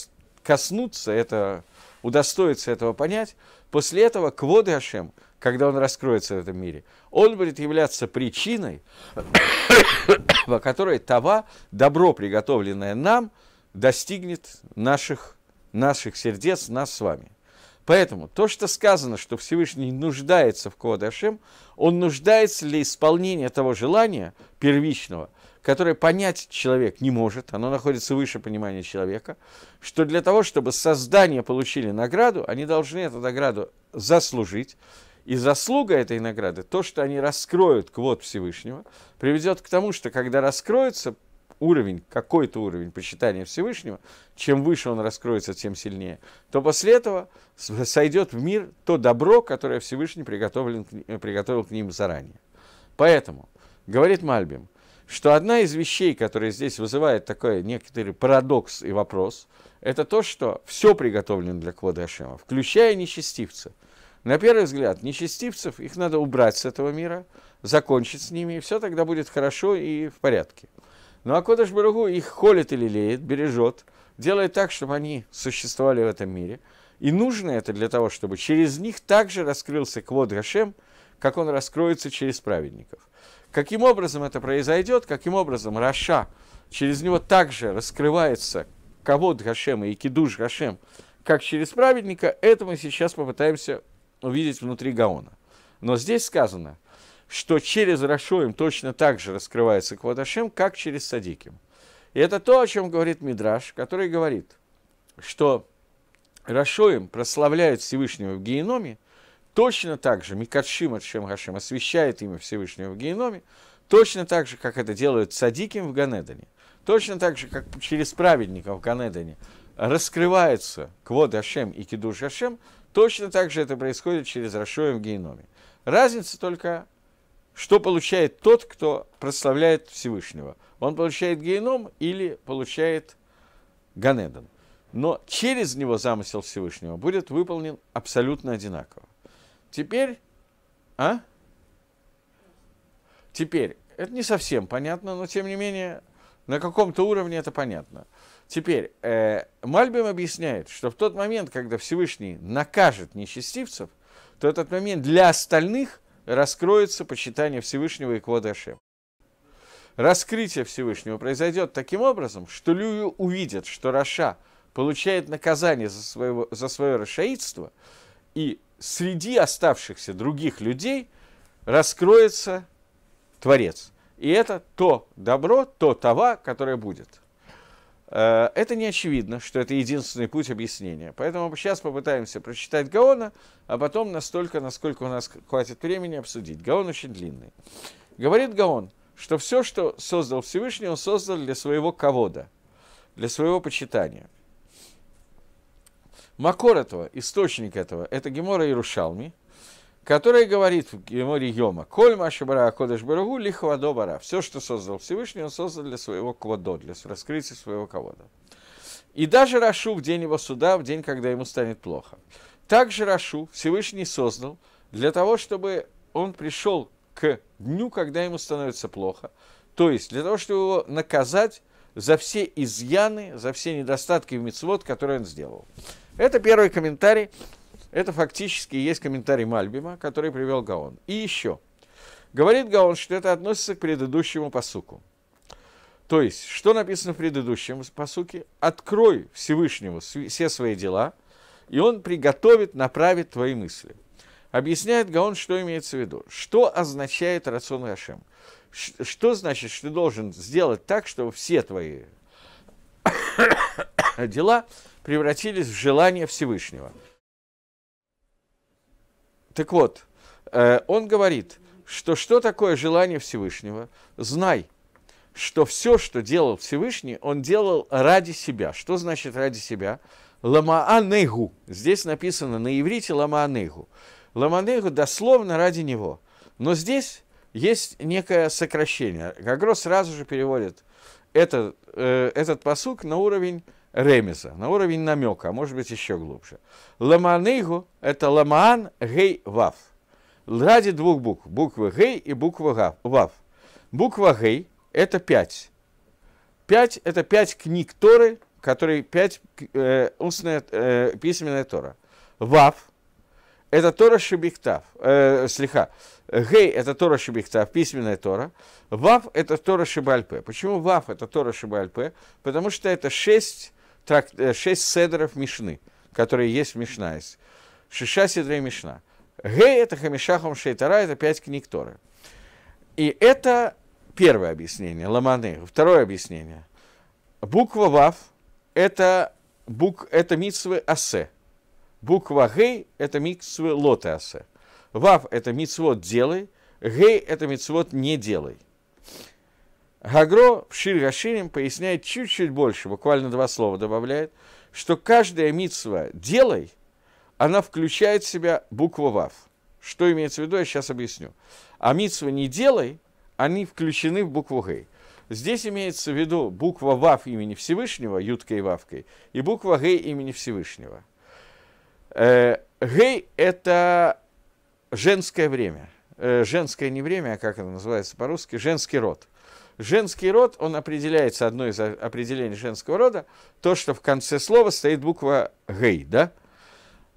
коснуться, удостоится этого понять, после этого квод Гашем, когда он раскроется в этом мире, он будет являться причиной, по которой тава, добро, приготовленное нам, достигнет наших сердец, нас с вами. Поэтому то, что сказано, что Всевышний нуждается в квод Гашем, он нуждается для исполнения того желания первичного, которое понять человек не может, оно находится выше понимания человека, что для того, чтобы создания получили награду, они должны эту награду заслужить, и заслуга этой награды, то, что они раскроют квод Всевышнего, приведет к тому, что когда раскроется уровень, какой-то уровень почитания Всевышнего, чем выше он раскроется, тем сильнее, то после этого сойдет в мир то добро, которое Всевышний приготовил к ним заранее. Поэтому, говорит Мальбим, что одна из вещей, которая здесь вызывает такой некоторый парадокс и вопрос, это то, что все приготовлено для квод Гашема, включая нечестивцев. На первый взгляд, нечестивцев, их надо убрать с этого мира, закончить с ними, и все тогда будет хорошо и в порядке. Но Акодыш Барух Ху их холит и лелеет, бережет, делает так, чтобы они существовали в этом мире. И нужно это для того, чтобы через них также раскрылся квод Гашем, как он раскроется через праведников. Каким образом это произойдет, каким образом Раша, через него также раскрывается кавод Гашема и кидуш Гашем, как через праведника, это мы сейчас попытаемся увидеть внутри Гаона. Но здесь сказано, что через Рашоим точно так же раскрывается Квод Ашем, как через Садиким. И это то, о чем говорит Мидраш, который говорит, что Рашоим прославляют Всевышнего в Гееноме, точно так же Микадшим Ашем Гашем освящает имя Всевышнего в Гееноме, точно так же, как это делают Садиким в Ганедане, точно так же, как через праведников в Ганедане раскрывается Квод Ашем и Кидуш Ашем, точно так же это происходит через Рашоим в Гееноме. Разница только, что получает тот, кто прославляет Всевышнего. Он получает Гееном или получает Ганедон. Но через него замысел Всевышнего будет выполнен абсолютно одинаково. Теперь, Теперь, это не совсем понятно, но тем не менее, на каком-то уровне это понятно. Теперь, Мальбим объясняет, что в тот момент, когда Всевышний накажет нечестивцев, то этот момент для остальных раскроется почитание Всевышнего и Квод Ашем. Раскрытие Всевышнего произойдет таким образом, что люди увидят, что Раша получает наказание за свое рашаидство, и среди оставшихся других людей раскроется Творец. И это то добро, то това, которое будет. Это не очевидно, что это единственный путь объяснения. Поэтому сейчас попытаемся прочитать Гаона, а потом настолько, насколько у нас хватит времени, обсудить. Гаон очень длинный. Говорит Гаон, что все, что создал Всевышний, он создал для своего кавода, для своего почитания. Макор этого, источник этого, это Гемора Иерушалми, которая говорит в Геморе Йома: «Коль машибара акодеш барагу лихвадо бара». Все, что создал Всевышний, он создал для своего квадо, для раскрытия своего кавода. И даже Рашу в день его суда, в день, когда ему станет плохо. Также Рашу Всевышний создал для того, чтобы он пришел к дню, когда ему становится плохо. То есть для того, чтобы его наказать за все изъяны, за все недостатки в мицвот, которые он сделал. Это первый комментарий. Это фактически есть комментарий Мальбима, который привел Гаон. И еще. Говорит Гаон, что это относится к предыдущему пасуку. То есть, что написано в предыдущем пасуке? «Открой Всевышнему все свои дела, и он приготовит, направит твои мысли». Объясняет Гаон, что имеется в виду. Что означает рацион Гашем? Что значит, что ты должен сделать так, чтобы все твои дела превратились в желание Всевышнего? Так вот, он говорит, что такое желание Всевышнего? Знай, что все, что делал Всевышний, он делал ради себя. Что значит ради себя? Ламаанегу. Здесь написано на иврите ламаанегу. Ламаанегу дословно ради него. Но здесь есть некое сокращение. Гагро сразу же переводит этот пасук на уровень ремеза, на уровень намека, а может быть еще глубже. Ламаанейгу – это ламаан гей вав. Ради двух букв, буквы гей и буквы вав. Буква гей – это 5. 5 – это 5 книг Торы, которые 5 устная письменная Тора. Вав – это Тора Шебихтав, Гей – это Тора Шебихтав, письменная Тора. Вав – это Тора Шебальпе. Почему вав – это Тора Шебальпе? Потому что это 6 седеров Мишны, которые есть в Мишнайс. Шиша седрей Мишна. Гей – это Хамишахом Шейтара, это 5 книг Торы. И это первое объяснение, ламаны. Второе объяснение. Буква вав – это митсвы асе. Буква гей – это митсвы лоте асе. Вав – это митсвот делай, гей – это митсвот не делай. Гагро в Шир Гаширим поясняет чуть-чуть больше, буквально 2 слова добавляет, что каждая митсва «делай», она включает в себя букву «вав». Что имеется в виду, я сейчас объясню. А митсва «не делай», они включены в букву «гей». Здесь имеется в виду буква «вав» имени Всевышнего, юткой и вавкой, и буква «гей» имени Всевышнего. «Гей» – это женское время. Женское не время, а как это называется по-русски? Женский род. Женский род, он определяется, одно из определений женского рода, то, что в конце слова стоит буква «гей», да?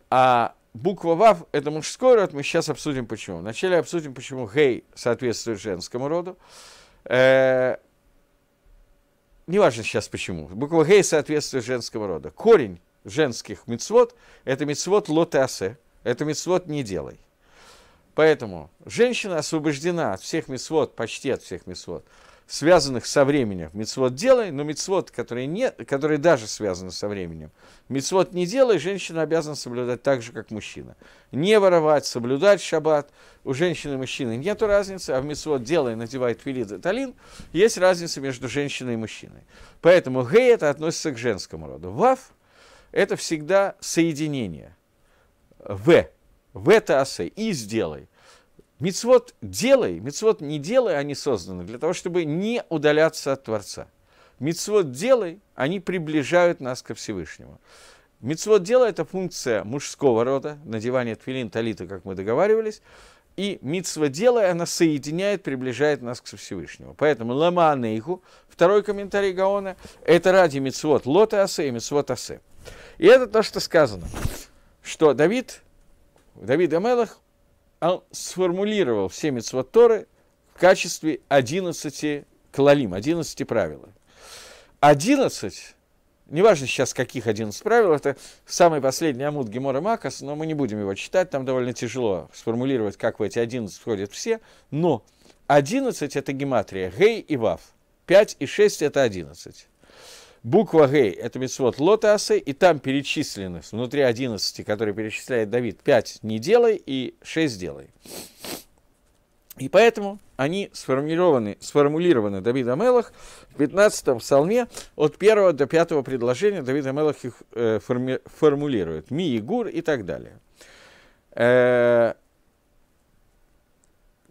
А буква «вав» – это мужской род, мы сейчас обсудим, почему. Вначале обсудим, почему «гей» соответствует женскому роду. Неважно сейчас, почему. Буква «гей» соответствует женскому роду. Корень женских мицвот, это мицвот лотасе, это мицвот не делай. Поэтому женщина освобождена от всех мицвот, почти от всех мицвот, связанных со временем. Мицвот делай, но мицвот, которые даже связаны со временем. Мицвот не делай, женщина обязана соблюдать так же, как мужчина. Не воровать, соблюдать шаббат. У женщины и мужчины нет разницы, а в мицвот делай, надевай твилит и талин, есть разница между женщиной и мужчиной. Поэтому гей это относится к женскому роду. Вав это всегда соединение. В это асе, и сделай. Мицвот делай, мицвот не делай, они созданы для того, чтобы не удаляться от Творца. Мицвот делай, они приближают нас ко Всевышнему. Мицвот делай – это функция мужского рода, надевание тфилин, талита, как мы договаривались. И мицва делай, она соединяет, приближает нас к Всевышнему. Поэтому лама анейху, второй комментарий Гаона, это ради мицвот лота асе и мицвот асе. И это то, что сказано, что Давид Амелах, он сформулировал все мицвот Торы в качестве 11 клалим, 11 правил. 11, неважно сейчас каких 11 правил, это самый последний амуд Гемора Маккос, но мы не будем его читать, там довольно тяжело сформулировать, как в эти 11 входят все, но 11 это гематрия, гей и вав, 5 и 6 это 11. Буква Гей – это мицвот лотасе, и там перечислены, внутри 11, которые перечисляет Давид, 5 не делай и 6 делай. И поэтому они сформулированы Давид Амелах в 15-м псалме, от 1 до 5 предложения Давид Амелах их формулирует. Ми и гур и так далее.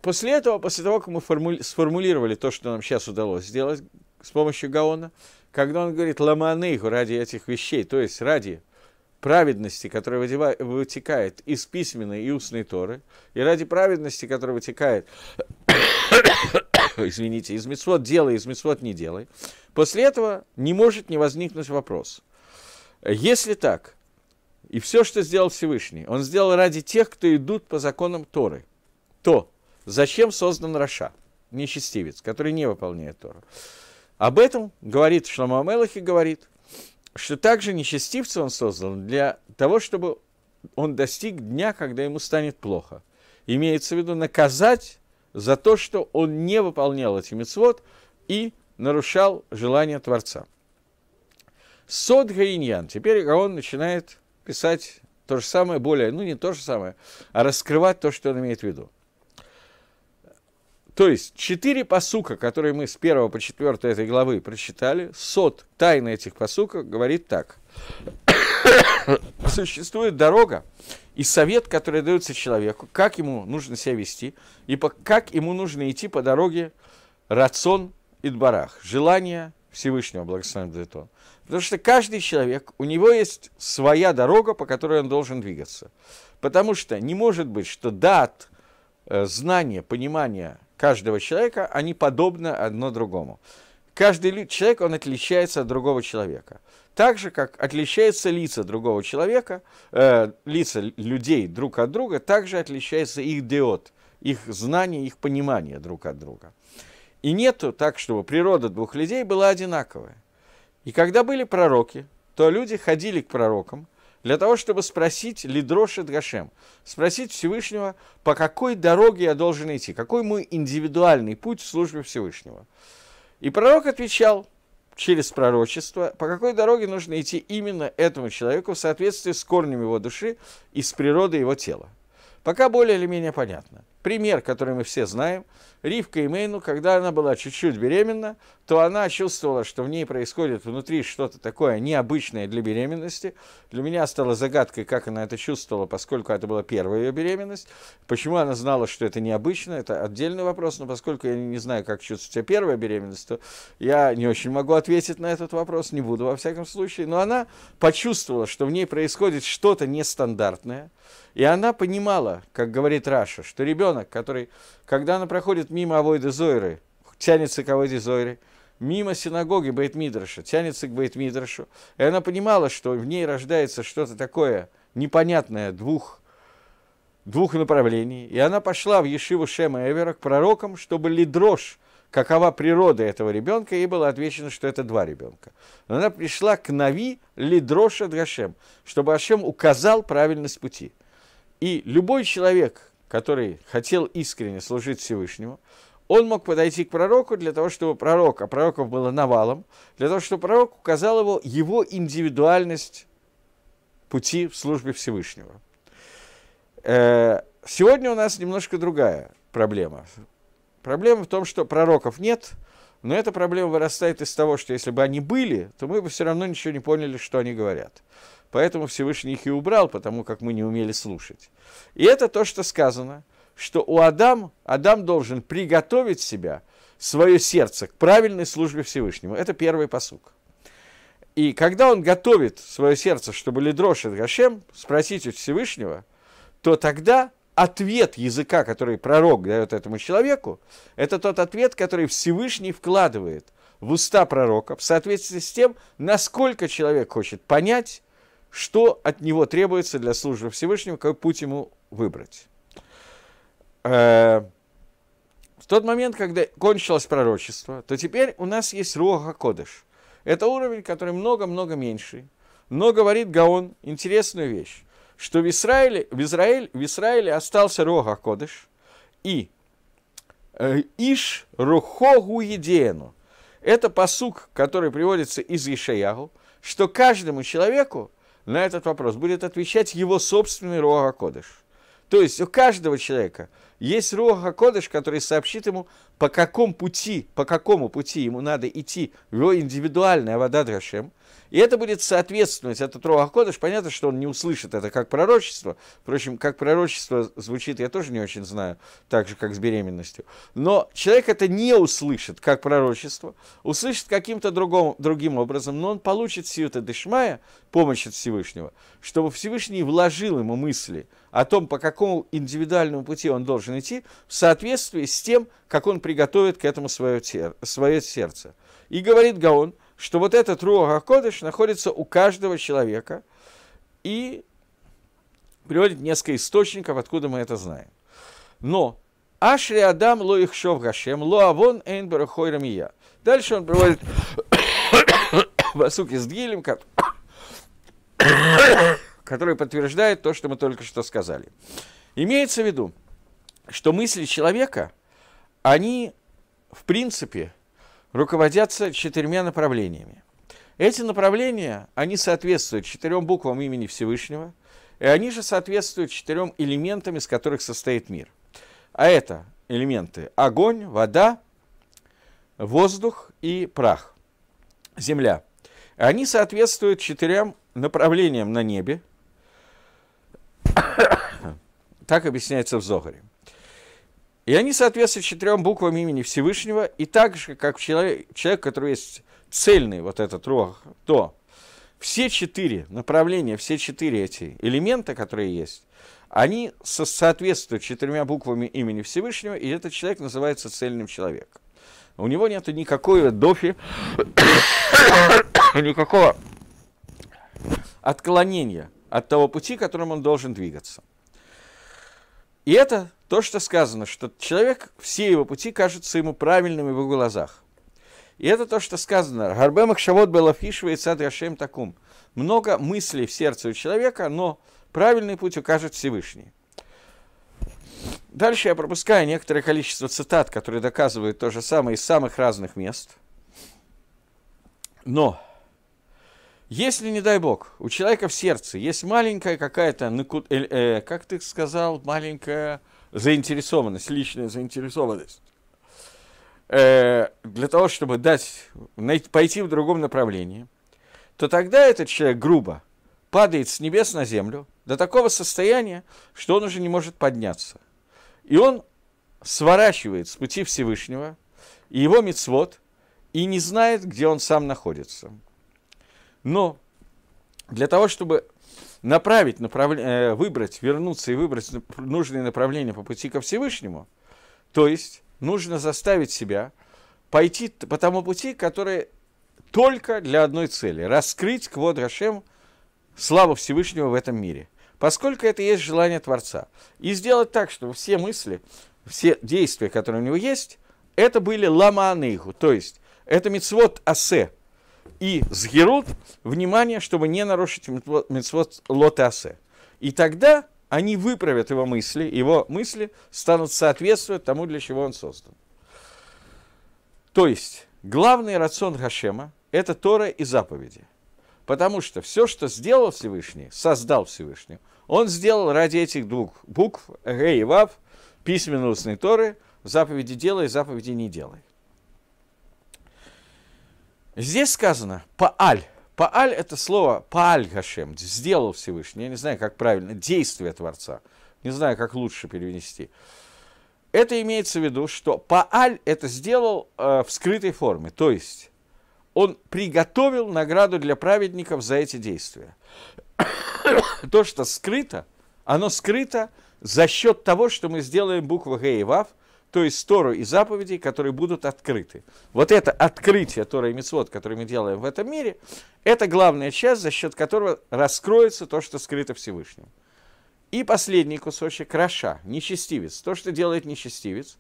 После этого, после того, как мы сформулировали то, что нам сейчас удалось сделать с помощью Гаона, когда он говорит «ламанейху» ради этих вещей, то есть ради праведности, которая вытекает из письменной и устной Торы, и ради праведности, которая вытекает извините, из мицвот делай, из мицвот не делай, после этого не может не возникнуть вопрос. Если так, и все, что сделал Всевышний, он сделал ради тех, кто идут по законам Торы, то зачем создан Раша, нечестивец, который не выполняет Тору? Об этом говорит Шломо а-Мелех и говорит, что также нечестивца он создан для того, чтобы он достиг дня, когда ему станет плохо. Имеется в виду наказать за то, что он не выполнял эти мицвот и нарушал желание Творца. Сод гаиньян. Теперь он начинает писать то же самое, более, ну не то же самое, а раскрывать то, что он имеет в виду. То есть 4 пасука, которые мы с 1 по 4 этой главы прочитали, сот тайны этих пасуков говорит так. Существует дорога и совет, который дается человеку, как ему нужно себя вести, и как ему нужно идти по дороге рацон и дбарах, желание Всевышнего благословенного Творца. Потому что каждый человек, у него есть своя дорога, по которой он должен двигаться. Потому что не может быть, что дат, знание, понимание каждого человека, они подобны одно другому. Каждый человек, он отличается от другого человека. Так же, как отличаются лица другого человека, лица людей друг от друга, также отличается их деот, их знание, их понимание друг от друга. И нету так, чтобы природа двух людей была одинаковая. И когда были пророки, то люди ходили к пророкам для того, чтобы спросить Лидрошет Гашем, спросить Всевышнего, по какой дороге я должен идти, какой мой индивидуальный путь в службе Всевышнего. И пророк отвечал через пророчество, по какой дороге нужно идти именно этому человеку в соответствии с корнем его души и с природой его тела. Пока более или менее понятно. Пример, который мы все знаем, Ривка Эмейну, когда она была чуть-чуть беременна, то она чувствовала, что в ней происходит внутри что-то такое необычное для беременности. Для меня стало загадкой, как она это чувствовала, поскольку это была первая ее беременность. Почему она знала, что это необычно, это отдельный вопрос, но поскольку я не знаю, как чувствует себя первая беременность, то я не очень могу ответить на этот вопрос, не буду во всяком случае. Но она почувствовала, что в ней происходит что-то нестандартное, и она понимала, как говорит Раша, что ребенок, который, когда она проходит мимо Аводы Зары, тянется к Аводе Заре, мимо синагоги Бейт Мидраша, тянется к Бейт Мидрашу, и она понимала, что в ней рождается что-то такое непонятное двух направлений, и она пошла в Ешиву Шема Эвера к пророкам, чтобы лидрош, какова природа этого ребенка, ей было отвечено, что это два ребенка. Но она пришла к Нави Лидроша Дгашем, чтобы Ашем указал правильность пути. И любой человек, который хотел искренне служить Всевышнему, он мог подойти к пророку для того, чтобы пророк, а пророков было навалом, для того, чтобы пророк указал его индивидуальность пути в службе Всевышнего. Сегодня у нас немножко другая проблема. Проблема в том, что пророков нет, но эта проблема вырастает из того, что если бы они были, то мы бы все равно ничего не поняли, что они говорят. Поэтому Всевышний их и убрал, потому как мы не умели слушать. И это то, что сказано, что у Адам должен приготовить себя, свое сердце к правильной службе Всевышнему. Это первый пасук. И когда он готовит свое сердце, чтобы лидрош эт Гашем, спросить у Всевышнего, то тогда ответ языка, который пророк дает этому человеку, это тот ответ, который Всевышний вкладывает в уста пророка в соответствии с тем, насколько человек хочет понять, что от него требуется для службы Всевышнему, какой путь ему выбрать. В тот момент, когда кончилось пророчество, то теперь у нас есть Руах ха-Кодеш. Это уровень, который много-много меньше. Но говорит Гаон интересную вещь, что в Израиле остался Руах ха-Кодеш и Иш Рухогу Едену. Это пасук, который приводится из Ешаягу, что каждому человеку на этот вопрос будет отвечать его собственный Руах ха-Кодеш. То есть у каждого человека есть Руах ха-Кодеш, который сообщит ему, по какому пути ему надо идти в его индивидуальное Аводат Гашем. И это будет соответствовать, этот Руах ха-Кодеш, понятно, что он не услышит это как пророчество. Впрочем, как пророчество звучит, я тоже не очень знаю, так же, как с беременностью. Но человек это не услышит как пророчество, услышит каким-то другим образом, но он получит сиюта дешмая, помощь от Всевышнего, чтобы Всевышний вложил ему мысли о том, по какому индивидуальному пути он должен идти, в соответствии с тем, как он приготовит к этому свое сердце. И говорит Гаон, что вот этот Руах ха-Кодеш находится у каждого человека, и приводит несколько источников, откуда мы это знаем. Но «Ашри Адам ло ихшов Гашем, ло авон эйн барахой рамия». Дальше он приводит пасук из Дгилим, который подтверждает то, что мы только что сказали. Имеется в виду, что мысли человека, они, в принципе, руководятся четырьмя направлениями. Эти направления, они соответствуют четырем буквам имени Всевышнего, и они же соответствуют четырем элементам, из которых состоит мир. А это элементы огонь, вода, воздух и прах, земля. Они соответствуют четырем направлениям на небе. Так объясняется в Зогаре. И они соответствуют четырем буквам имени Всевышнего. И так же, как человек, у которого есть цельный вот этот руах, то все четыре направления, все четыре эти элемента, которые есть, они соответствуют четырьмя буквами имени Всевышнего, и этот человек называется цельным человеком. У него нет никакой дофи, никакого отклонения от того пути, которым он должен двигаться. И это то, что сказано, что человек, все его пути кажутся ему правильными в его глазах. И это то, что сказано. Гарбе махшавот белафишва и цад гашем такум. Много мыслей в сердце у человека, но правильный путь укажет Всевышний. Дальше я пропускаю некоторое количество цитат, которые доказывают то же самое из самых разных мест. Но если, не дай бог, у человека в сердце есть маленькая какая-то, как ты сказал, маленькая заинтересованность, личная заинтересованность, для того, чтобы пойти в другом направлении, то тогда этот человек грубо падает с небес на землю до такого состояния, что он уже не может подняться. И он сворачивает с пути Всевышнего и его мицвот, и не знает, где он сам находится. Но для того, чтобы вернуться и выбрать нужные направления по пути ко Всевышнему, то есть нужно заставить себя пойти по тому пути, который только для одной цели – раскрыть квод Гашем, славу Всевышнего в этом мире, поскольку это и есть желание Творца. И сделать так, чтобы все мысли, все действия, которые у него есть, это были ламааныгу, то есть это мицвот асе и сгерут, внимание, чтобы не нарушить мицвот лот асе. И тогда они выправят его мысли станут соответствовать тому, для чего он создан. То есть главный рацион Хашема – это Тора и заповеди. Потому что все, что сделал Всевышний, создал Всевышний, он сделал ради этих двух букв, Ге и Вав, письменно устной Торы, заповеди делай, заповеди не делай. Здесь сказано «пааль». «Пааль» — это слово «пааль Хашем», «сделал Всевышний». Я не знаю, как правильно, «действие Творца». Не знаю, как лучше перевести. Это имеется в виду, что «пааль» это сделал в скрытой форме, то есть он приготовил награду для праведников за эти действия. То, что скрыто, оно скрыто за счет того, что мы сделаем буквы Ге и Вав, то есть Тору и заповедей, которые будут открыты. Вот это открытие Тора и Мицвот, которое мы делаем в этом мире, это главная часть, за счет которого раскроется то, что скрыто Всевышним. И последний кусочек, Раша, нечестивец, то, что делает нечестивец,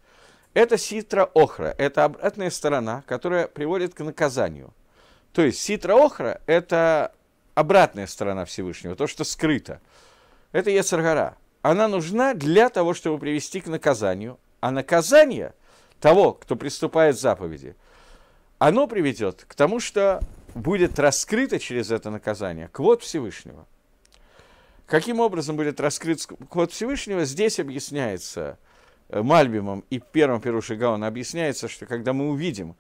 это ситра охра, это обратная сторона, которая приводит к наказанию. То есть ситра охра – это обратная сторона Всевышнего, то, что скрыто. Это йецер гара. Она нужна для того, чтобы привести к наказанию. А наказание того, кто приступает к заповеди, оно приведет к тому, что будет раскрыто через это наказание квот Всевышнего. Каким образом будет раскрыт квот Всевышнего, здесь объясняется Мальбимом и первым Перуше Гаона, объясняется, что когда мы увидим,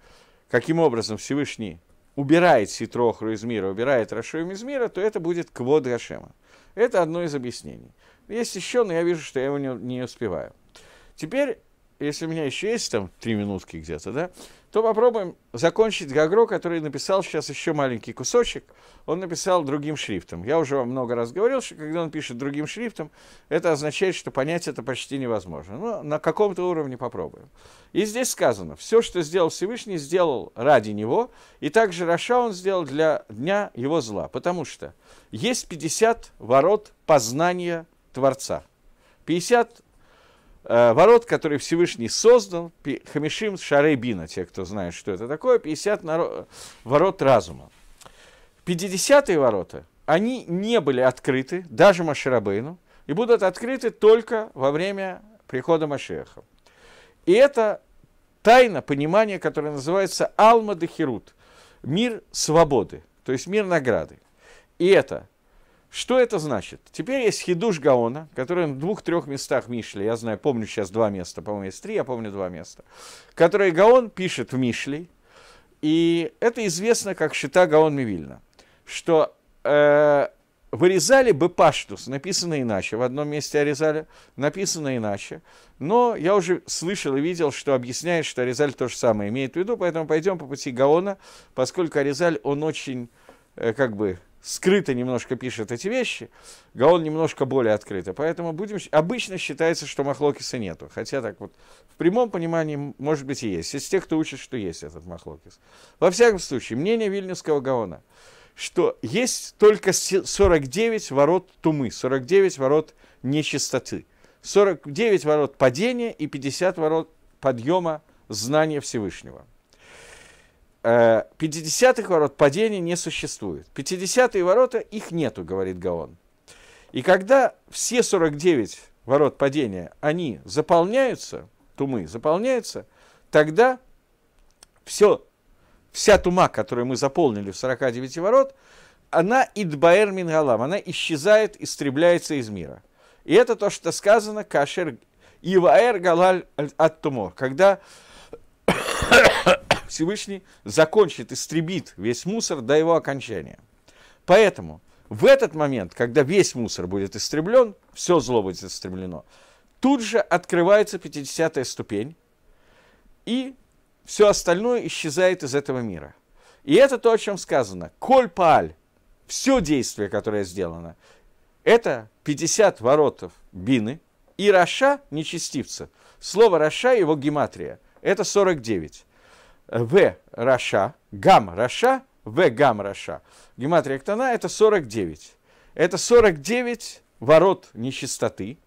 каким образом Всевышний убирает ситро охру из мира, убирает рашуим из мира, то это будет квод Гашема. Это одно из объяснений. Есть еще, но я вижу, что я его не успеваю. Теперь, если у меня еще есть там 3 минутки где-то, да, то попробуем закончить Гагро, который написал сейчас еще маленький кусочек. Он написал другим шрифтом. Я уже вам много раз говорил, что когда он пишет другим шрифтом, это означает, что понять это почти невозможно. Но на каком-то уровне попробуем. И здесь сказано, все, что сделал Всевышний, сделал ради него, и также Раша он сделал для дня его зла, потому что есть 50 ворот познания Творца. 50 ворот, которые Всевышний создал, Хамишим Шарейбина, те, кто знает, что это такое, 50 ворот разума. 50-е ворота, они не были открыты, даже Моше Рабейну, и будут открыты только во время прихода Машеха. И это тайна понимания, которое называется Алма де Хирут, мир свободы, то есть мир награды. И это... Что это значит? Теперь есть хидуш Гаона, который в 2-3 местах Мишлей, я знаю, помню сейчас 2 места, по-моему, есть 3, я помню 2 места, которые Гаон пишет в Мишлей, и это известно как шита Гаон Вильно, что вырезали бы паштус, написано иначе, в одном месте Аризаля написано иначе, но я уже слышал и видел, что объясняет, что Аризаль то же самое имеет в виду, поэтому пойдем по пути Гаона, поскольку Аризаль, он очень, как бы, скрыто немножко пишет эти вещи, Гаон немножко более открыто, поэтому обычно считается, что махлокиса нету, хотя так вот в прямом понимании, может быть, и есть. Из тех, кто учит, что есть этот махлокис. Во всяком случае, мнение Вильнюсского Гаона, что есть только 49 ворот тумы, 49 ворот нечистоты, 49 ворот падения и 50 ворот подъема знания Всевышнего. 50-х ворот падения не существует. 50-е ворота, их нету, говорит Гаон. И когда все 49 ворот падения, они заполняются, тумы заполняются, тогда вся тума, которую мы заполнили в 49 ворот, она идбаэр мин галам, она исчезает, истребляется из мира. И это то, что сказано кашер иваэр галаль ат тумо, когда... Всевышний закончит, истребит весь мусор до его окончания. Поэтому в этот момент, когда весь мусор будет истреблен, все зло будет истреблено, тут же открывается 50-я ступень, и все остальное исчезает из этого мира. И это то, о чем сказано. Коль пааль, все действие, которое сделано, это 50 воротов бины и раша нечестивца. Слово раша, его гематрия, это 49. В раша, гам раша, в гам раша. Гематрия ктана это 49. Это 49 ворот нечистоты.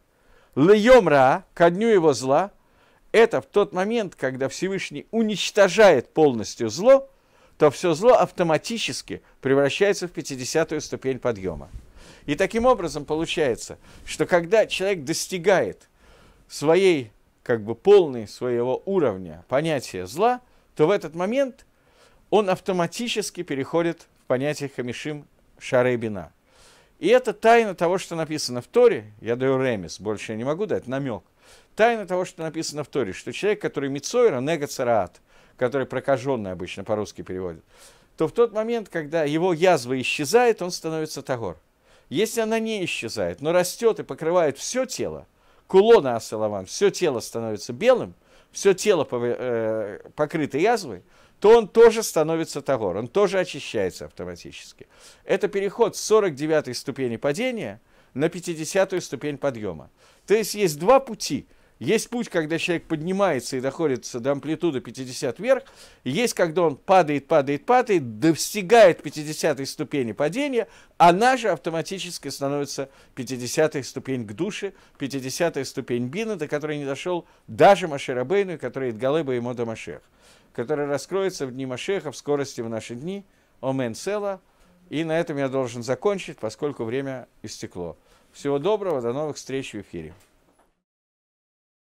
Льем ра, ко дню его зла, это в тот момент, когда Всевышний уничтожает полностью зло, то все зло автоматически превращается в 50-ю ступень подъема. И таким образом получается, что когда человек достигает своей, как бы полной своего уровня понятия зла, то в этот момент он автоматически переходит в понятие хамишим шарейбина. И это тайна того, что написано в Торе, я даю ремис, больше я не могу дать, намек. Тайна того, что написано в Торе, что человек, который мицойра, нега цараат, который прокаженный обычно по-русски переводит, то в тот момент, когда его язва исчезает, он становится тагор. Если она не исчезает, но растет и покрывает все тело, кулона асалаван, все тело становится белым, все тело покрыто язвой, то он тоже становится тагор, он тоже очищается автоматически. Это переход с 49-й ступени падения на 50-ю ступень подъема. То есть есть два пути. Есть путь, когда человек поднимается и доходится до амплитуды 50 вверх. Есть, когда он падает, падает, падает, достигает 50-й ступени падения. Она же автоматически становится 50-й ступень к душе, 50-я ступень бина, до которой не дошел даже Моше Рабейну, который Идгалеба ему до Машех, который раскроется в дни Машеха, в скорости в наши дни. Омен села. И на этом я должен закончить, поскольку время истекло. Всего доброго, до новых встреч в эфире.